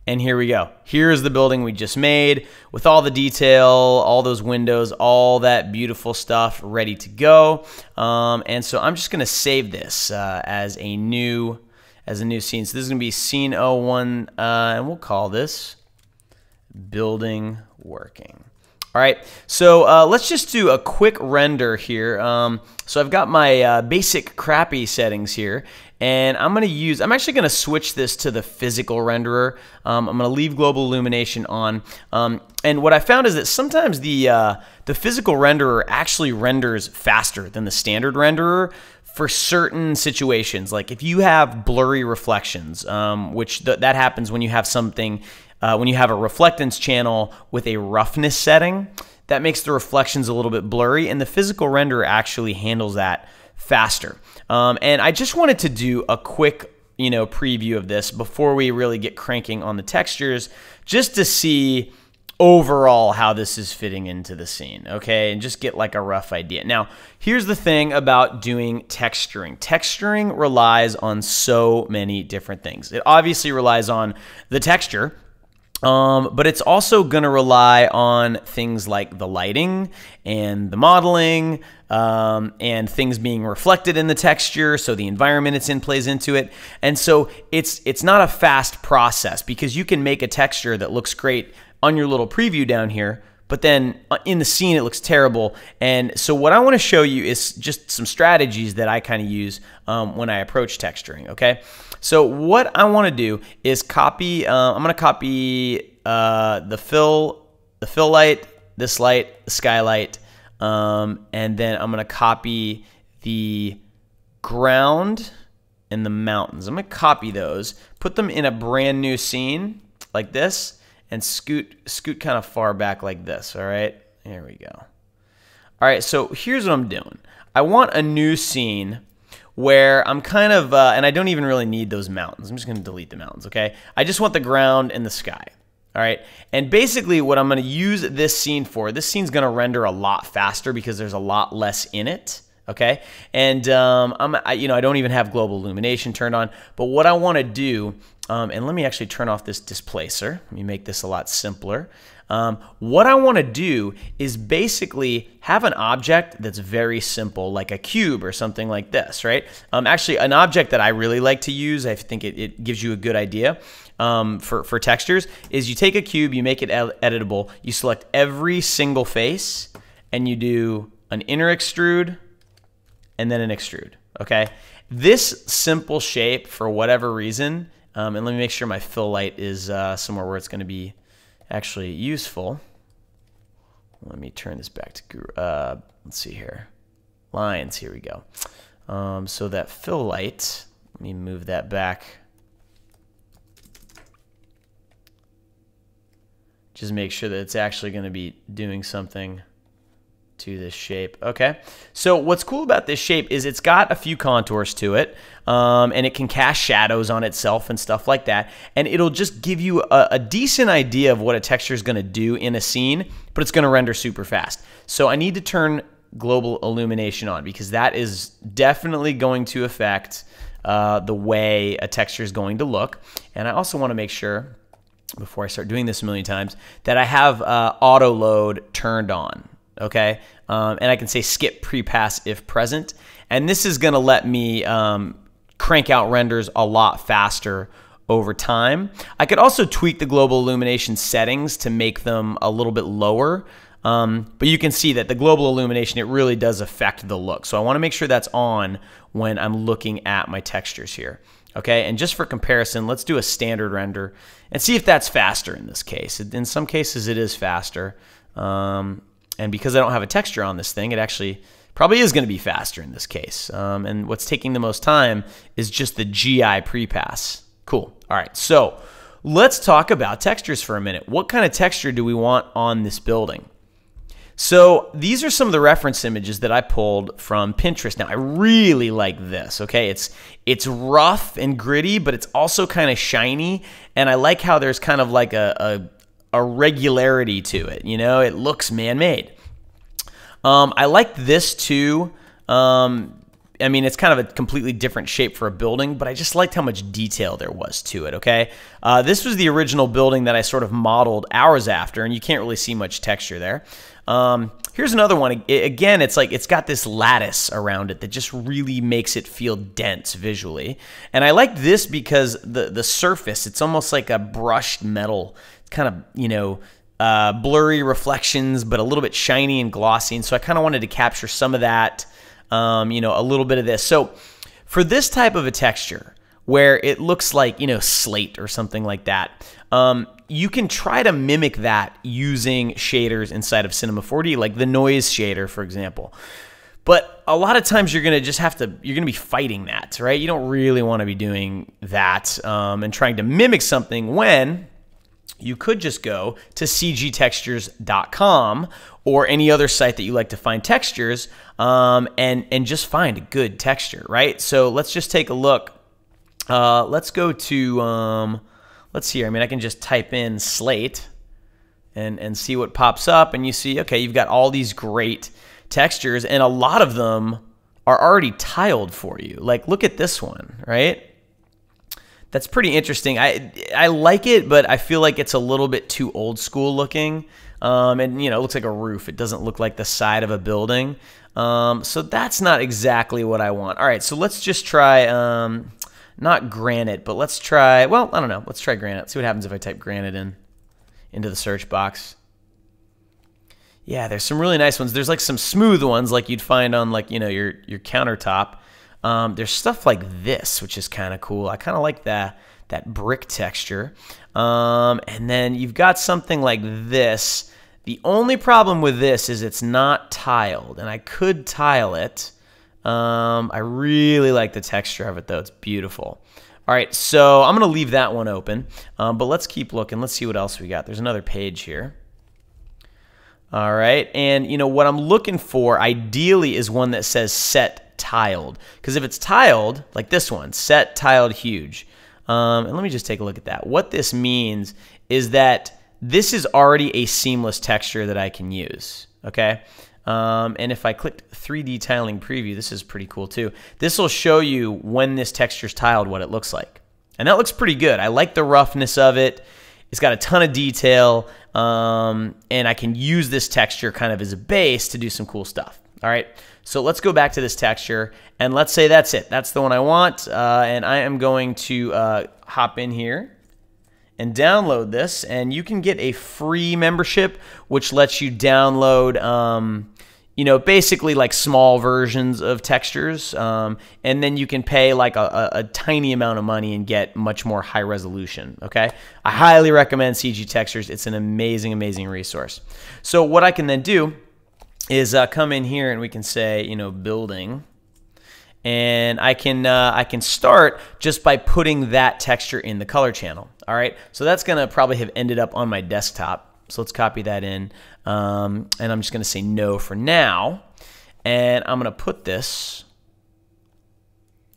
And here we go. Here's the building we just made with all the detail, all those windows, all that beautiful stuff ready to go. Um, and so I'm just gonna save this uh, as a new as a new scene. So this is gonna be scene oh one, uh, and we'll call this building working. All right, so uh, let's just do a quick render here. Um, so I've got my uh, basic crappy settings here. And I'm gonna use, I'm actually gonna switch this to the physical renderer. Um, I'm gonna leave global illumination on. Um, and what I found is that sometimes the, uh, the physical renderer actually renders faster than the standard renderer for certain situations. Like if you have blurry reflections, um, which th that happens when you have something, uh, when you have a reflectance channel with a roughness setting, that makes the reflections a little bit blurry, and the physical renderer actually handles that faster. Um, and I just wanted to do a quick, you know, preview of this before we really get cranking on the textures, just to see overall how this is fitting into the scene, okay? And just get like a rough idea. Now, here's the thing about doing texturing. Texturing relies on so many different things. It obviously relies on the texture, Um, but it's also going to rely on things like the lighting and the modeling um, and things being reflected in the texture, so the environment it's in plays into it. And so it's it's not a fast process, because you can make a texture that looks great on your little preview down here, but then in the scene it looks terrible. And so what I want to show you is just some strategies that I kind of use um, when I approach texturing, okay? So what I want to do is copy, uh, I'm going to copy uh, the fill, the fill light, this light, the skylight, um, and then I'm going to copy the ground and the mountains. I'm going to copy those, put them in a brand new scene like this, and scoot scoot kind of far back like this, all right? There we go. All right, so here's what I'm doing. I want a new scene where I'm kind of, uh, and I don't even really need those mountains. I'm just gonna delete the mountains, okay? I just want the ground and the sky, all right? And basically what I'm gonna use this scene for, this scene's gonna render a lot faster because there's a lot less in it, okay? And um, I'm, I, you know, I don't even have global illumination turned on, but what I wanna do, Um, and let me actually turn off this displacer. Let me make this a lot simpler. Um, what I want to do is basically have an object that's very simple, like a cube or something like this, right? Um, actually, an object that I really like to use, I think it, it gives you a good idea um, for, for textures, is you take a cube, you make it editable, you select every single face, and you do an inner extrude and then an extrude, okay? This simple shape, for whatever reason, Um, and let me make sure my fill light is uh, somewhere where it's going to be actually useful. Let me turn this back to, uh, let's see here, lines, here we go. Um, so that fill light, let me move that back. Just make sure that it's actually going to be doing something to this shape, okay? So what's cool about this shape is it's got a few contours to it, um, and it can cast shadows on itself and stuff like that, and it'll just give you a, a decent idea of what a texture is gonna do in a scene, but it's gonna render super fast. So I need to turn global illumination on, because that is definitely going to affect uh, the way a texture is going to look. And I also wanna make sure, before I start doing this a million times, that I have uh, auto load turned on. Okay, um, and I can say skip pre-pass if present, and this is gonna let me um, crank out renders a lot faster over time. I could also tweak the global illumination settings to make them a little bit lower, um, but you can see that the global illumination, it really does affect the look, so I wanna make sure that's on when I'm looking at my textures here. Okay, and just for comparison, let's do a standard render and see if that's faster in this case. In some cases, it is faster. Um, And because I don't have a texture on this thing, it actually probably is going to be faster in this case. Um, and what's taking the most time is just the G I pre-pass. Cool. All right. So let's talk about textures for a minute. What kind of texture do we want on this building? So these are some of the reference images that I pulled from Pinterest. Now, I really like this, okay? It's it's rough and gritty, but it's also kind of shiny. And I like how there's kind of like a... a a regularity to it, you know, it looks man-made. Um, I like this too. Um, I mean, it's kind of a completely different shape for a building, but I just liked how much detail there was to it, okay? Uh, this was the original building that I sort of modeled hours after, and you can't really see much texture there. Um, here's another one. It, again, it's like it's got this lattice around it that just really makes it feel dense visually. And I like this because the, the surface, it's almost like a brushed metal, kind of, you know, uh, blurry reflections, but a little bit shiny and glossy. And so I kind of wanted to capture some of that, um, you know, a little bit of this. So for this type of a texture where it looks like, you know, slate or something like that, um, you can try to mimic that using shaders inside of Cinema four D, like the noise shader, for example. But a lot of times you're gonna just have to, you're gonna be fighting that, right? You don't really wanna be doing that um, and trying to mimic something when you could just go to C G textures dot com or any other site that you like to find textures um, and, and just find a good texture, right? So let's just take a look. Uh, let's go to, um, let's see here. I mean, I can just type in slate and, and see what pops up, and you see, okay, you've got all these great textures, and a lot of them are already tiled for you. Like, look at this one, right? That's pretty interesting. I, I like it, but I feel like it's a little bit too old school looking. Um, and, you know, it looks like a roof. It doesn't look like the side of a building. Um, so that's not exactly what I want. All right, so let's just try, um, not granite, but let's try, well, I don't know. Let's try granite. See what happens if I type granite in into the search box. Yeah, there's some really nice ones. There's like some smooth ones like you'd find on like, you know, your, your countertop. Um, there's stuff like this, which is kind of cool. I kind of like that, that brick texture. Um, and then you've got something like this. The only problem with this is it's not tiled, and I could tile it. Um, I really like the texture of it, though. It's beautiful. All right, so I'm going to leave that one open, um, but let's keep looking. Let's see what else we got. There's another page here. All right, and you know what I'm looking for ideally is one that says set tiled, because if it's tiled like this one, set tiled huge, um, and let me just take a look at that. What this means is that this is already a seamless texture that I can use, okay? Um, and if I clicked three D tiling preview, this is pretty cool too. This will show you when this texture is tiled what it looks like, and that looks pretty good. I like the roughness of it. It's got a ton of detail, um, and I can use this texture kind of as a base to do some cool stuff. All right, so let's go back to this texture, and let's say that's it. That's the one I want, uh, and I am going to uh, hop in here and download this, and you can get a free membership, which lets you download, um, you know, basically like small versions of textures, um, and then you can pay like a, a, a tiny amount of money and get much more high resolution, okay? I highly recommend C G Textures. It's an amazing, amazing resource. So what I can then do is uh, come in here, and we can say, you know, building, and I can uh, I can start just by putting that texture in the color channel. All right, so that's gonna probably have ended up on my desktop. So let's copy that in, um, and I'm just gonna say no for now, and I'm gonna put this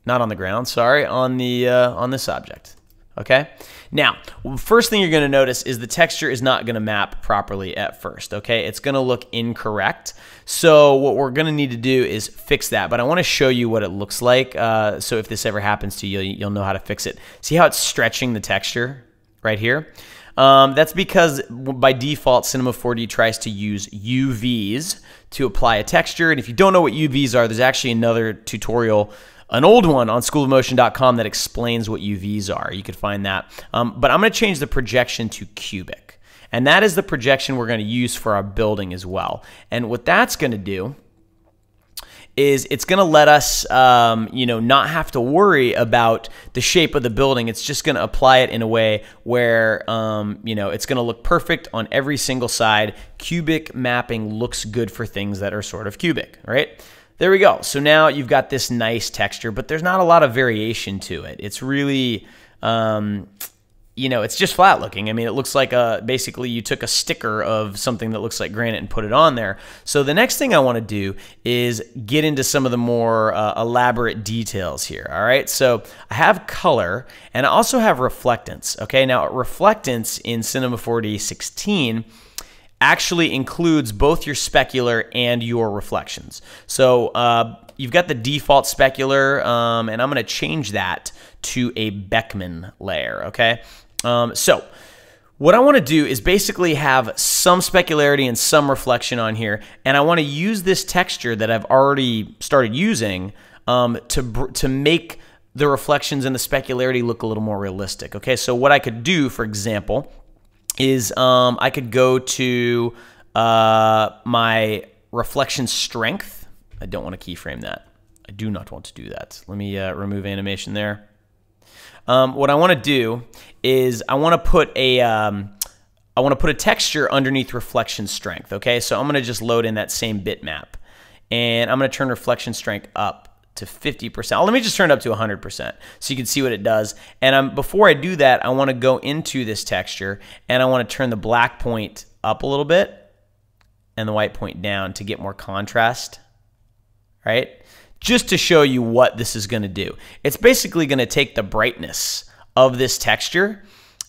not on the ground, sorry, on the uh, on this object. Okay, now first thing you're going to notice is the texture is not going to map properly at first. Okay, it's going to look incorrect. So what we're going to need to do is fix that. But I want to show you what it looks like. Uh, so if this ever happens to you, you'll know how to fix it. See how it's stretching the texture right here? Um, that's because by default, Cinema four D tries to use U Vs to apply a texture. And if you don't know what U Vs are, there's actually another tutorial. An old one on school of motion dot com that explains what U Vs are. You could find that. Um, but I'm going to change the projection to cubic. And that is the projection we're going to use for our building as well. And what that's going to do is it's going to let us, um, you know, not have to worry about the shape of the building. It's just going to apply it in a way where, um, you know, it's going to look perfect on every single side. Cubic mapping looks good for things that are sort of cubic, right? There we go. So now you've got this nice texture, but there's not a lot of variation to it. It's really, um, you know, it's just flat looking. I mean, it looks like a, basically you took a sticker of something that looks like granite and put it on there. So the next thing I want to do is get into some of the more uh, elaborate details here. All right. So I have color, and I also have reflectance. Okay. Now reflectance in Cinema four D sixteen actually includes both your specular and your reflections. So uh, you've got the default specular, um, and I'm gonna change that to a Beckmann layer, okay? Um, so what I wanna do is basically have some specularity and some reflection on here, and I wanna use this texture that I've already started using um, to, to make the reflections and the specularity look a little more realistic, okay? So what I could do, for example, is um, I could go to uh, my reflection strength. I don't want to keyframe that. I do not want to do that. Let me uh, remove animation there. Um, what I want to do is I want to put a um, I want to put a texture underneath reflection strength. Okay, so I'm going to just load in that same bitmap, and I'm going to turn reflection strength up to fifty percent. Oh, let me just turn it up to one hundred percent so you can see what it does. And I'm, before I do that, I want to go into this texture, and I want to turn the black point up a little bit and the white point down to get more contrast, right? Just to show you what this is going to do. It's basically going to take the brightness of this texture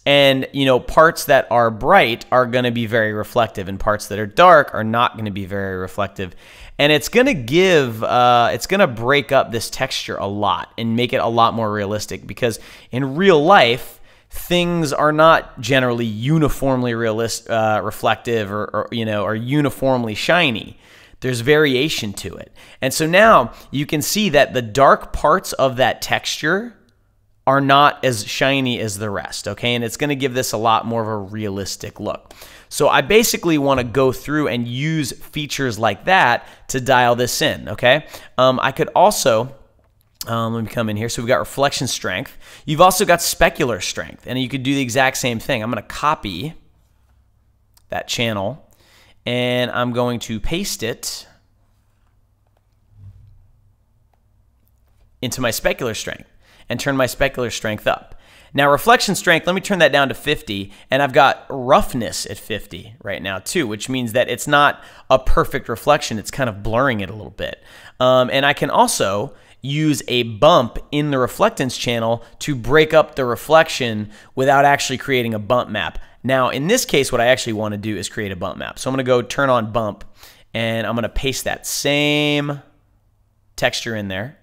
And, you know, parts that are bright are going to be very reflective, and parts that are dark are not going to be very reflective. And it's going to give, uh, it's going to break up this texture a lot and make it a lot more realistic, because in real life, things are not generally uniformly realist, uh, reflective or, or, you know, or uniformly shiny. There's variation to it. And so now you can see that the dark parts of that texture are not as shiny as the rest, okay? And it's gonna give this a lot more of a realistic look. So I basically wanna go through and use features like that to dial this in, okay? Um, I could also, um, let me come in here, so we've got reflection strength. You've also got specular strength, and you could do the exact same thing. I'm gonna copy that channel, and I'm going to paste it into my specular strength, and turn my specular strength up. Now reflection strength, let me turn that down to fifty, and I've got roughness at fifty right now too, which means that it's not a perfect reflection, it's kind of blurring it a little bit. Um, and I can also use a bump in the reflectance channel to break up the reflection without actually creating a bump map. Now in this case, what I actually wanna do is create a bump map. So I'm gonna go turn on bump, and I'm gonna paste that same texture in there.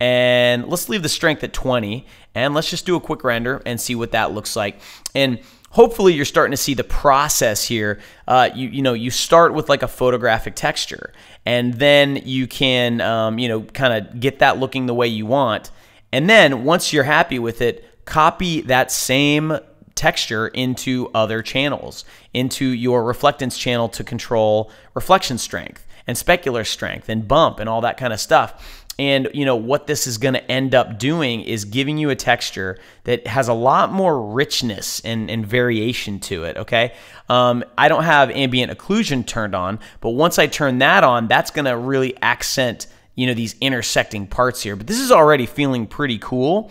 And let's leave the strength at twenty, and let's just do a quick render and see what that looks like. And hopefully you're starting to see the process here. Uh, you, you know, you start with like a photographic texture, and then you can um, you know, kind of get that looking the way you want. And then once you're happy with it, copy that same texture into other channels, into your reflectance channel to control reflection strength and specular strength and bump and all that kind of stuff. And you know what this is going to end up doing is giving you a texture that has a lot more richness and, and variation to it, okay? Um, I don't have ambient occlusion turned on, but once I turn that on, that's going to really accent, you know, these intersecting parts here. But this is already feeling pretty cool,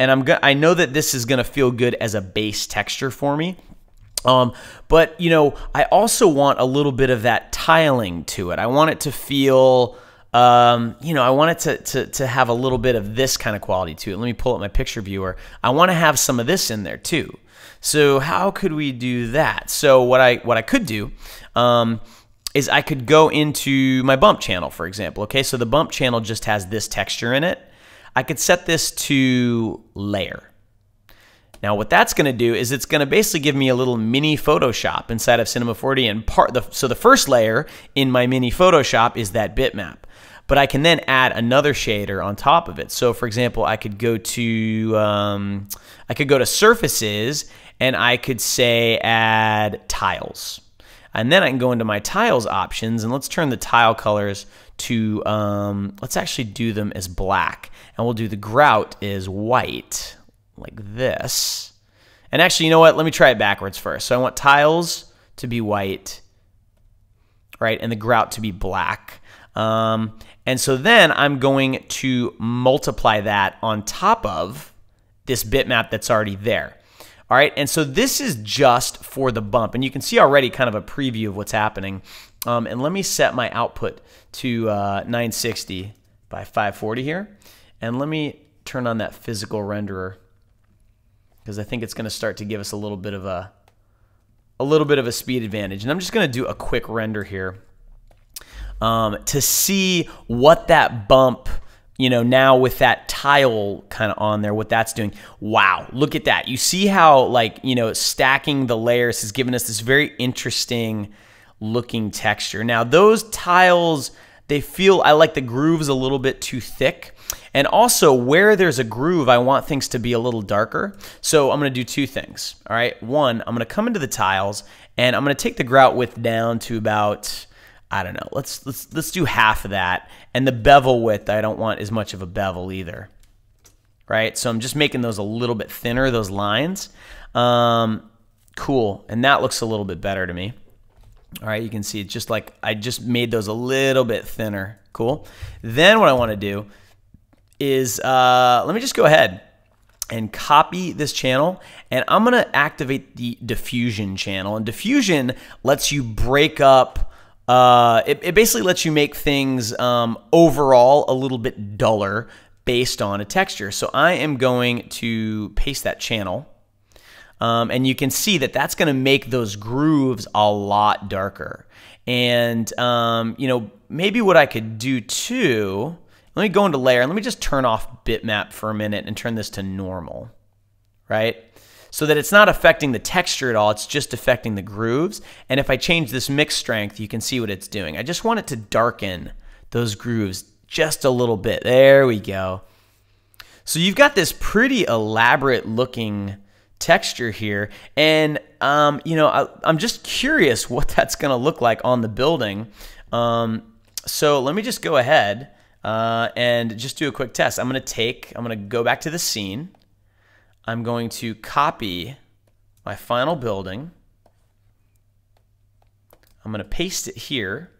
and I'm I know that this is going to feel good as a base texture for me. Um, but you know, I also want a little bit of that tiling to it. I want it to feel Um, you know, I want it to, to, to have a little bit of this kind of quality to it. Let me pull up my picture viewer. I want to have some of this in there too. So how could we do that? So what I, what I could do um, is I could go into my bump channel, for example. Okay, so the bump channel just has this texture in it. I could set this to layer. Now what that's going to do is it's going to basically give me a little mini Photoshop inside of Cinema four D, and part the, so the first layer in my mini Photoshop is that bitmap. But I can then add another shader on top of it. So for example, I could go to um, I could go to surfaces, and I could say add tiles. And then I can go into my tiles options, and let's turn the tile colors to um, let's actually do them as black, and we'll do the grout as white, like this. And actually, you know what? Let me try it backwards first. So I want tiles to be white, right? And the grout to be black. Um, and so then I'm going to multiply that on top of this bitmap that's already there. All right, and so this is just for the bump. And you can see already kind of a preview of what's happening. Um, and let me set my output to uh, nine sixty by five forty here. And let me turn on that physical renderer, because I think it's going to start to give us a little bit of a a little bit of a speed advantage. And I'm just going to do a quick render here um, to see what that bump, you know, now with that tile kind of on there, what that's doing. Wow, look at that. You see how, like, you know, stacking the layers has given us this very interesting looking texture. Now those tiles, they feel, I like the grooves a little bit too thick. And also, where there's a groove, I want things to be a little darker. So I'm going to do two things, all right? One, I'm going to come into the tiles, and I'm going to take the grout width down to about, I don't know, let's, let's, let's do half of that. And the bevel width, I don't want as much of a bevel either, right? So I'm just making those a little bit thinner, those lines. Um, cool, and that looks a little bit better to me. All right, you can see it's just like I just made those a little bit thinner, cool? Then what I want to do is uh, let me just go ahead and copy this channel, and I'm gonna activate the diffusion channel. And diffusion lets you break up, uh, it, it basically lets you make things um, overall a little bit duller based on a texture. So I am going to paste that channel. Um, and you can see that that's going to make those grooves a lot darker. And, um, you know, maybe what I could do too, let me go into layer and let me just turn off bitmap for a minute and turn this to normal, right? So that it's not affecting the texture at all, it's just affecting the grooves. And if I change this mix strength, you can see what it's doing. I just want it to darken those grooves just a little bit. There we go. So you've got this pretty elaborate looking texture here. And, um, you know, I, I'm just curious what that's gonna look like on the building. Um, so let me just go ahead uh, and just do a quick test. I'm gonna take, I'm gonna go back to the scene. I'm going to copy my final building. I'm gonna paste it here.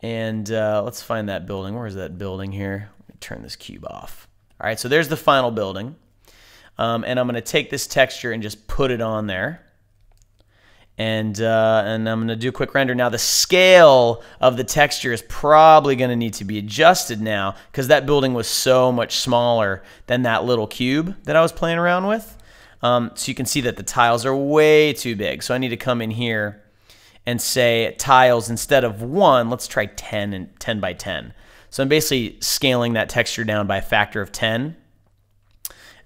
And uh, let's find that building. Where is that building here? I'm gonna turn this cube off. All right, so there's the final building. Um, and I'm gonna take this texture and just put it on there. And, uh, and I'm gonna do a quick render. Now the scale of the texture is probably gonna need to be adjusted now because that building was so much smaller than that little cube that I was playing around with. Um, so you can see that the tiles are way too big. So I need to come in here and say tiles instead of one, let's try ten and ten by ten. So I'm basically scaling that texture down by a factor of ten.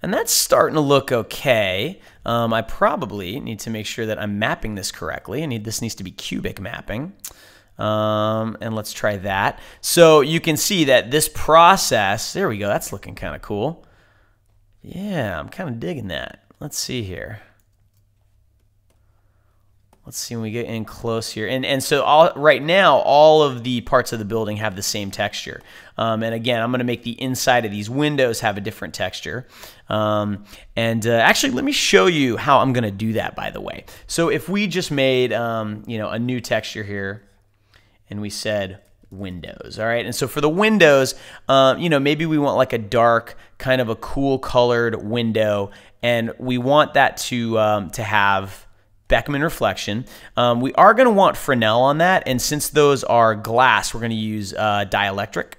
And that's starting to look okay. Um, I probably need to make sure that I'm mapping this correctly. I need, this needs to be cubic mapping. Um, and let's try that. So you can see that this process, there we go, that's looking kind of cool. Yeah, I'm kind of digging that. Let's see here. Let's see when we get in close here. And, and so all, right now, all of the parts of the building have the same texture. Um, and again, I'm gonna make the inside of these windows have a different texture. Um, and uh, actually, let me show you how I'm gonna do that, by the way. So if we just made um, you know, a new texture here, and we said windows, all right? And so for the windows, um, you know, maybe we want like a dark, kind of a cool colored window, and we want that to, um, to have Beckmann reflection. Um, we are going to want Fresnel on that, and since those are glass, we're going to use uh, dielectric.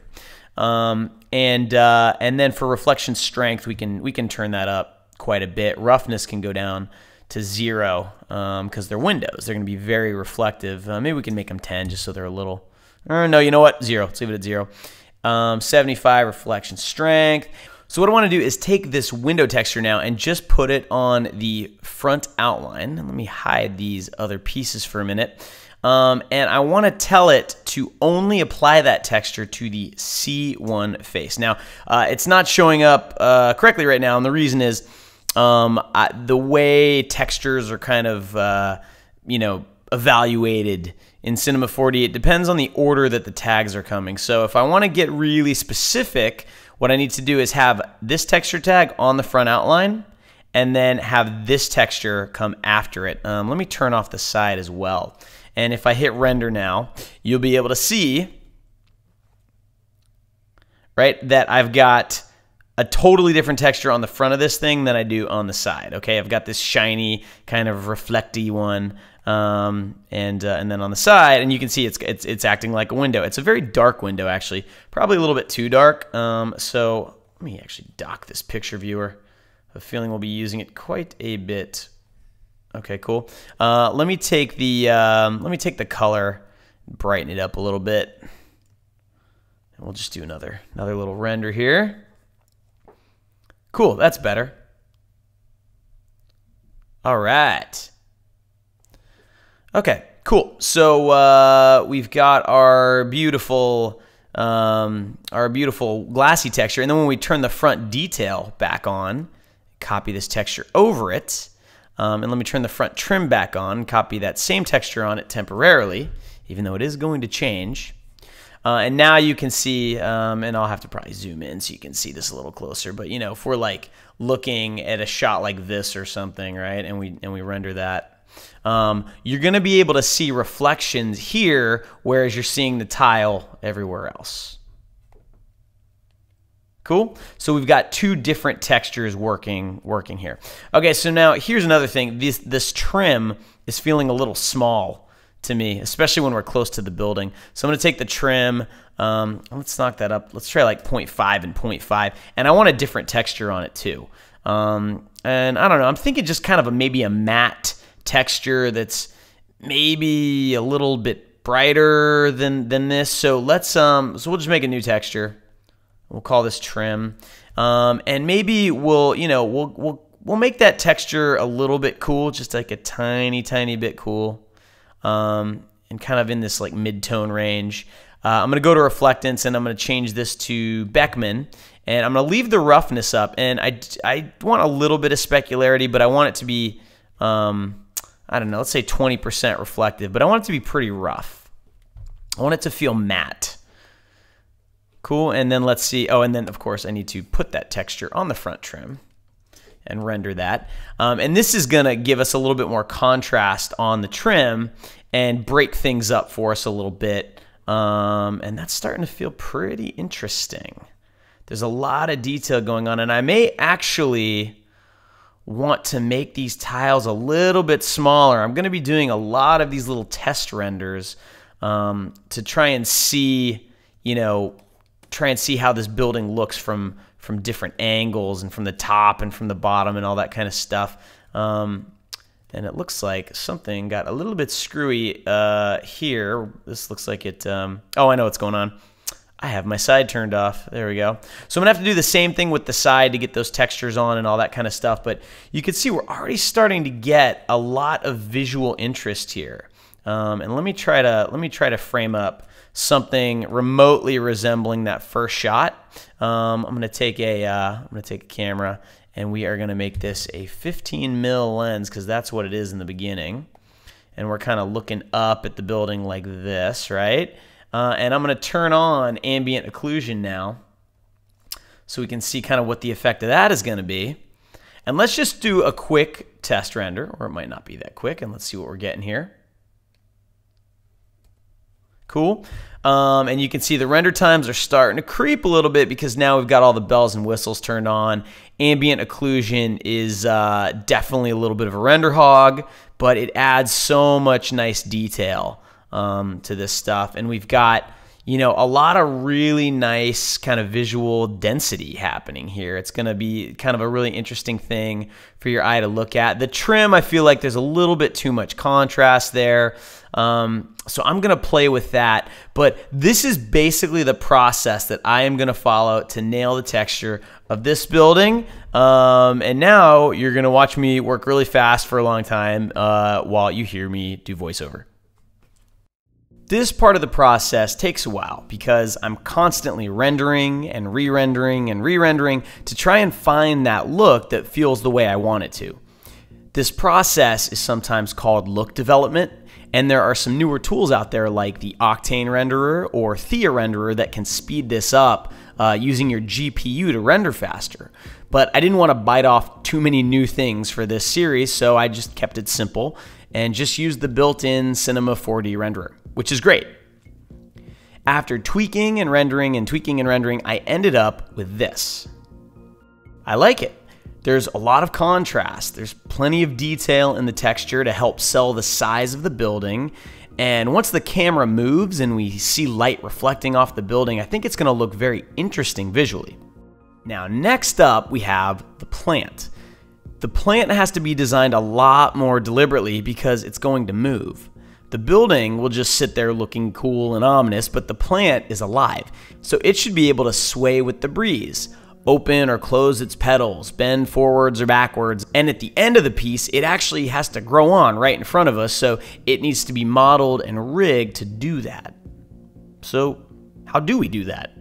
Um, and uh, and then for reflection strength, we can we can turn that up quite a bit. Roughness can go down to zero because um, they're windows. They're going to be very reflective. Uh, maybe we can make them ten just so they're a little. Uh, no, you know what? Zero. Let's leave it at zero. Um, seventy-five reflection strength. So what I want to do is take this window texture now and just put it on the front outline. Let me hide these other pieces for a minute. Um, and I want to tell it to only apply that texture to the C one face. Now, uh, it's not showing up uh, correctly right now, and the reason is um, I, the way textures are kind of, uh, you know, evaluated in Cinema four D, it depends on the order that the tags are coming. So if I want to get really specific, what I need to do is have this texture tag on the front outline and then have this texture come after it. Um, let me turn off the side as well. And if I hit render now, you'll be able to see, right, that I've got a totally different texture on the front of this thing than I do on the side, okay? I've got this shiny kind of reflecty one um, and, uh, and then on the side, and you can see it's, it's, it's acting like a window. It's a very dark window, actually, probably a little bit too dark. Um, so let me actually dock this picture viewer. I have a feeling we'll be using it quite a bit. Okay, cool. Uh, let me take the, um, let me take the color, brighten it up a little bit, and we'll just do another, another little render here. Cool, that's better. All right. Okay, cool. So uh, we've got our beautiful, um, our beautiful glassy texture, and then when we turn the front detail back on, copy this texture over it, um, and let me turn the front trim back on, copy that same texture on it temporarily, even though it is going to change. Uh, and now you can see, um, and I'll have to probably zoom in so you can see this a little closer, but you know, if we're like looking at a shot like this or something, right, and we, and we render that, um, you're gonna be able to see reflections here, whereas you're seeing the tile everywhere else. Cool? So we've got two different textures working, working here. Okay, so now here's another thing. This, this trim is feeling a little small to me, especially when we're close to the building. So I'm gonna take the trim, um, let's knock that up, let's try like zero point five and zero point five, and I want a different texture on it too. Um, and I don't know, I'm thinking just kind of a, maybe a matte texture that's maybe a little bit brighter than, than this. So let's, um, so we'll just make a new texture. We'll call this trim. Um, and maybe we'll, you know, we'll, we'll, we'll make that texture a little bit cool, just like a tiny, tiny bit cool. Um, and kind of in this like mid-tone range. Uh, I'm gonna go to reflectance and I'm gonna change this to Beckmann. And I'm gonna leave the roughness up, and I, I want a little bit of specularity, but I want it to be, um, I don't know, let's say twenty percent reflective, but I want it to be pretty rough. I want it to feel matte. Cool, and then let's see, oh, and then of course I need to put that texture on the front trim and render that. Um, and this is gonna give us a little bit more contrast on the trim and break things up for us a little bit. Um, and that's starting to feel pretty interesting. There's a lot of detail going on, and I may actually want to make these tiles a little bit smaller. I'm gonna be doing a lot of these little test renders um, to try and see, you know, try and see how this building looks from, from different angles and from the top and from the bottom and all that kind of stuff. Um, and it looks like something got a little bit screwy uh, here. This looks like it, um, oh, I know what's going on. I have my side turned off. There we go. So I'm gonna have to do the same thing with the side to get those textures on and all that kind of stuff. But you can see we're already starting to get a lot of visual interest here. Um, and let me try to let me try to frame up something remotely resembling that first shot. Um, I'm gonna take a uh, I'm gonna take a camera, and we are gonna make this a fifteen mil lens because that's what it is in the beginning. And we're kind of looking up at the building like this, right? Uh, and I'm going to turn on ambient occlusion now so we can see kind of what the effect of that is going to be. And let's just do a quick test render, or it might not be that quick, and let's see what we're getting here. Cool. Um, and you can see the render times are starting to creep a little bit because now we've got all the bells and whistles turned on. Ambient occlusion is uh, definitely a little bit of a render hog, but it adds so much nice detail Um, to this stuff, and we've got, you know, a lot of really nice kind of visual density happening here. It's going to be kind of a really interesting thing for your eye to look at. The trim, I feel like there's a little bit too much contrast there, um, so I'm going to play with that. But this is basically the process that I am going to follow to nail the texture of this building. Um, and now you're going to watch me work really fast for a long time uh, while you hear me do voiceover. This part of the process takes a while because I'm constantly rendering and re-rendering and re-rendering to try and find that look that feels the way I want it to. This process is sometimes called look development, and there are some newer tools out there like the Octane Renderer or Thea Renderer that can speed this up uh, using your G P U to render faster. But I didn't want to bite off too many new things for this series, so I just kept it simple and just used the built-in Cinema four D renderer, which is great. After tweaking and rendering and tweaking and rendering, I ended up with this. I like it. There's a lot of contrast. There's plenty of detail in the texture to help sell the size of the building. And once the camera moves and we see light reflecting off the building, I think it's gonna look very interesting visually. Now, next up, we have the plant. The plant has to be designed a lot more deliberately because it's going to move. The building will just sit there looking cool and ominous, but the plant is alive, so it should be able to sway with the breeze, open or close its petals, bend forwards or backwards, and at the end of the piece, it actually has to grow on right in front of us, so it needs to be modeled and rigged to do that. So, how do we do that?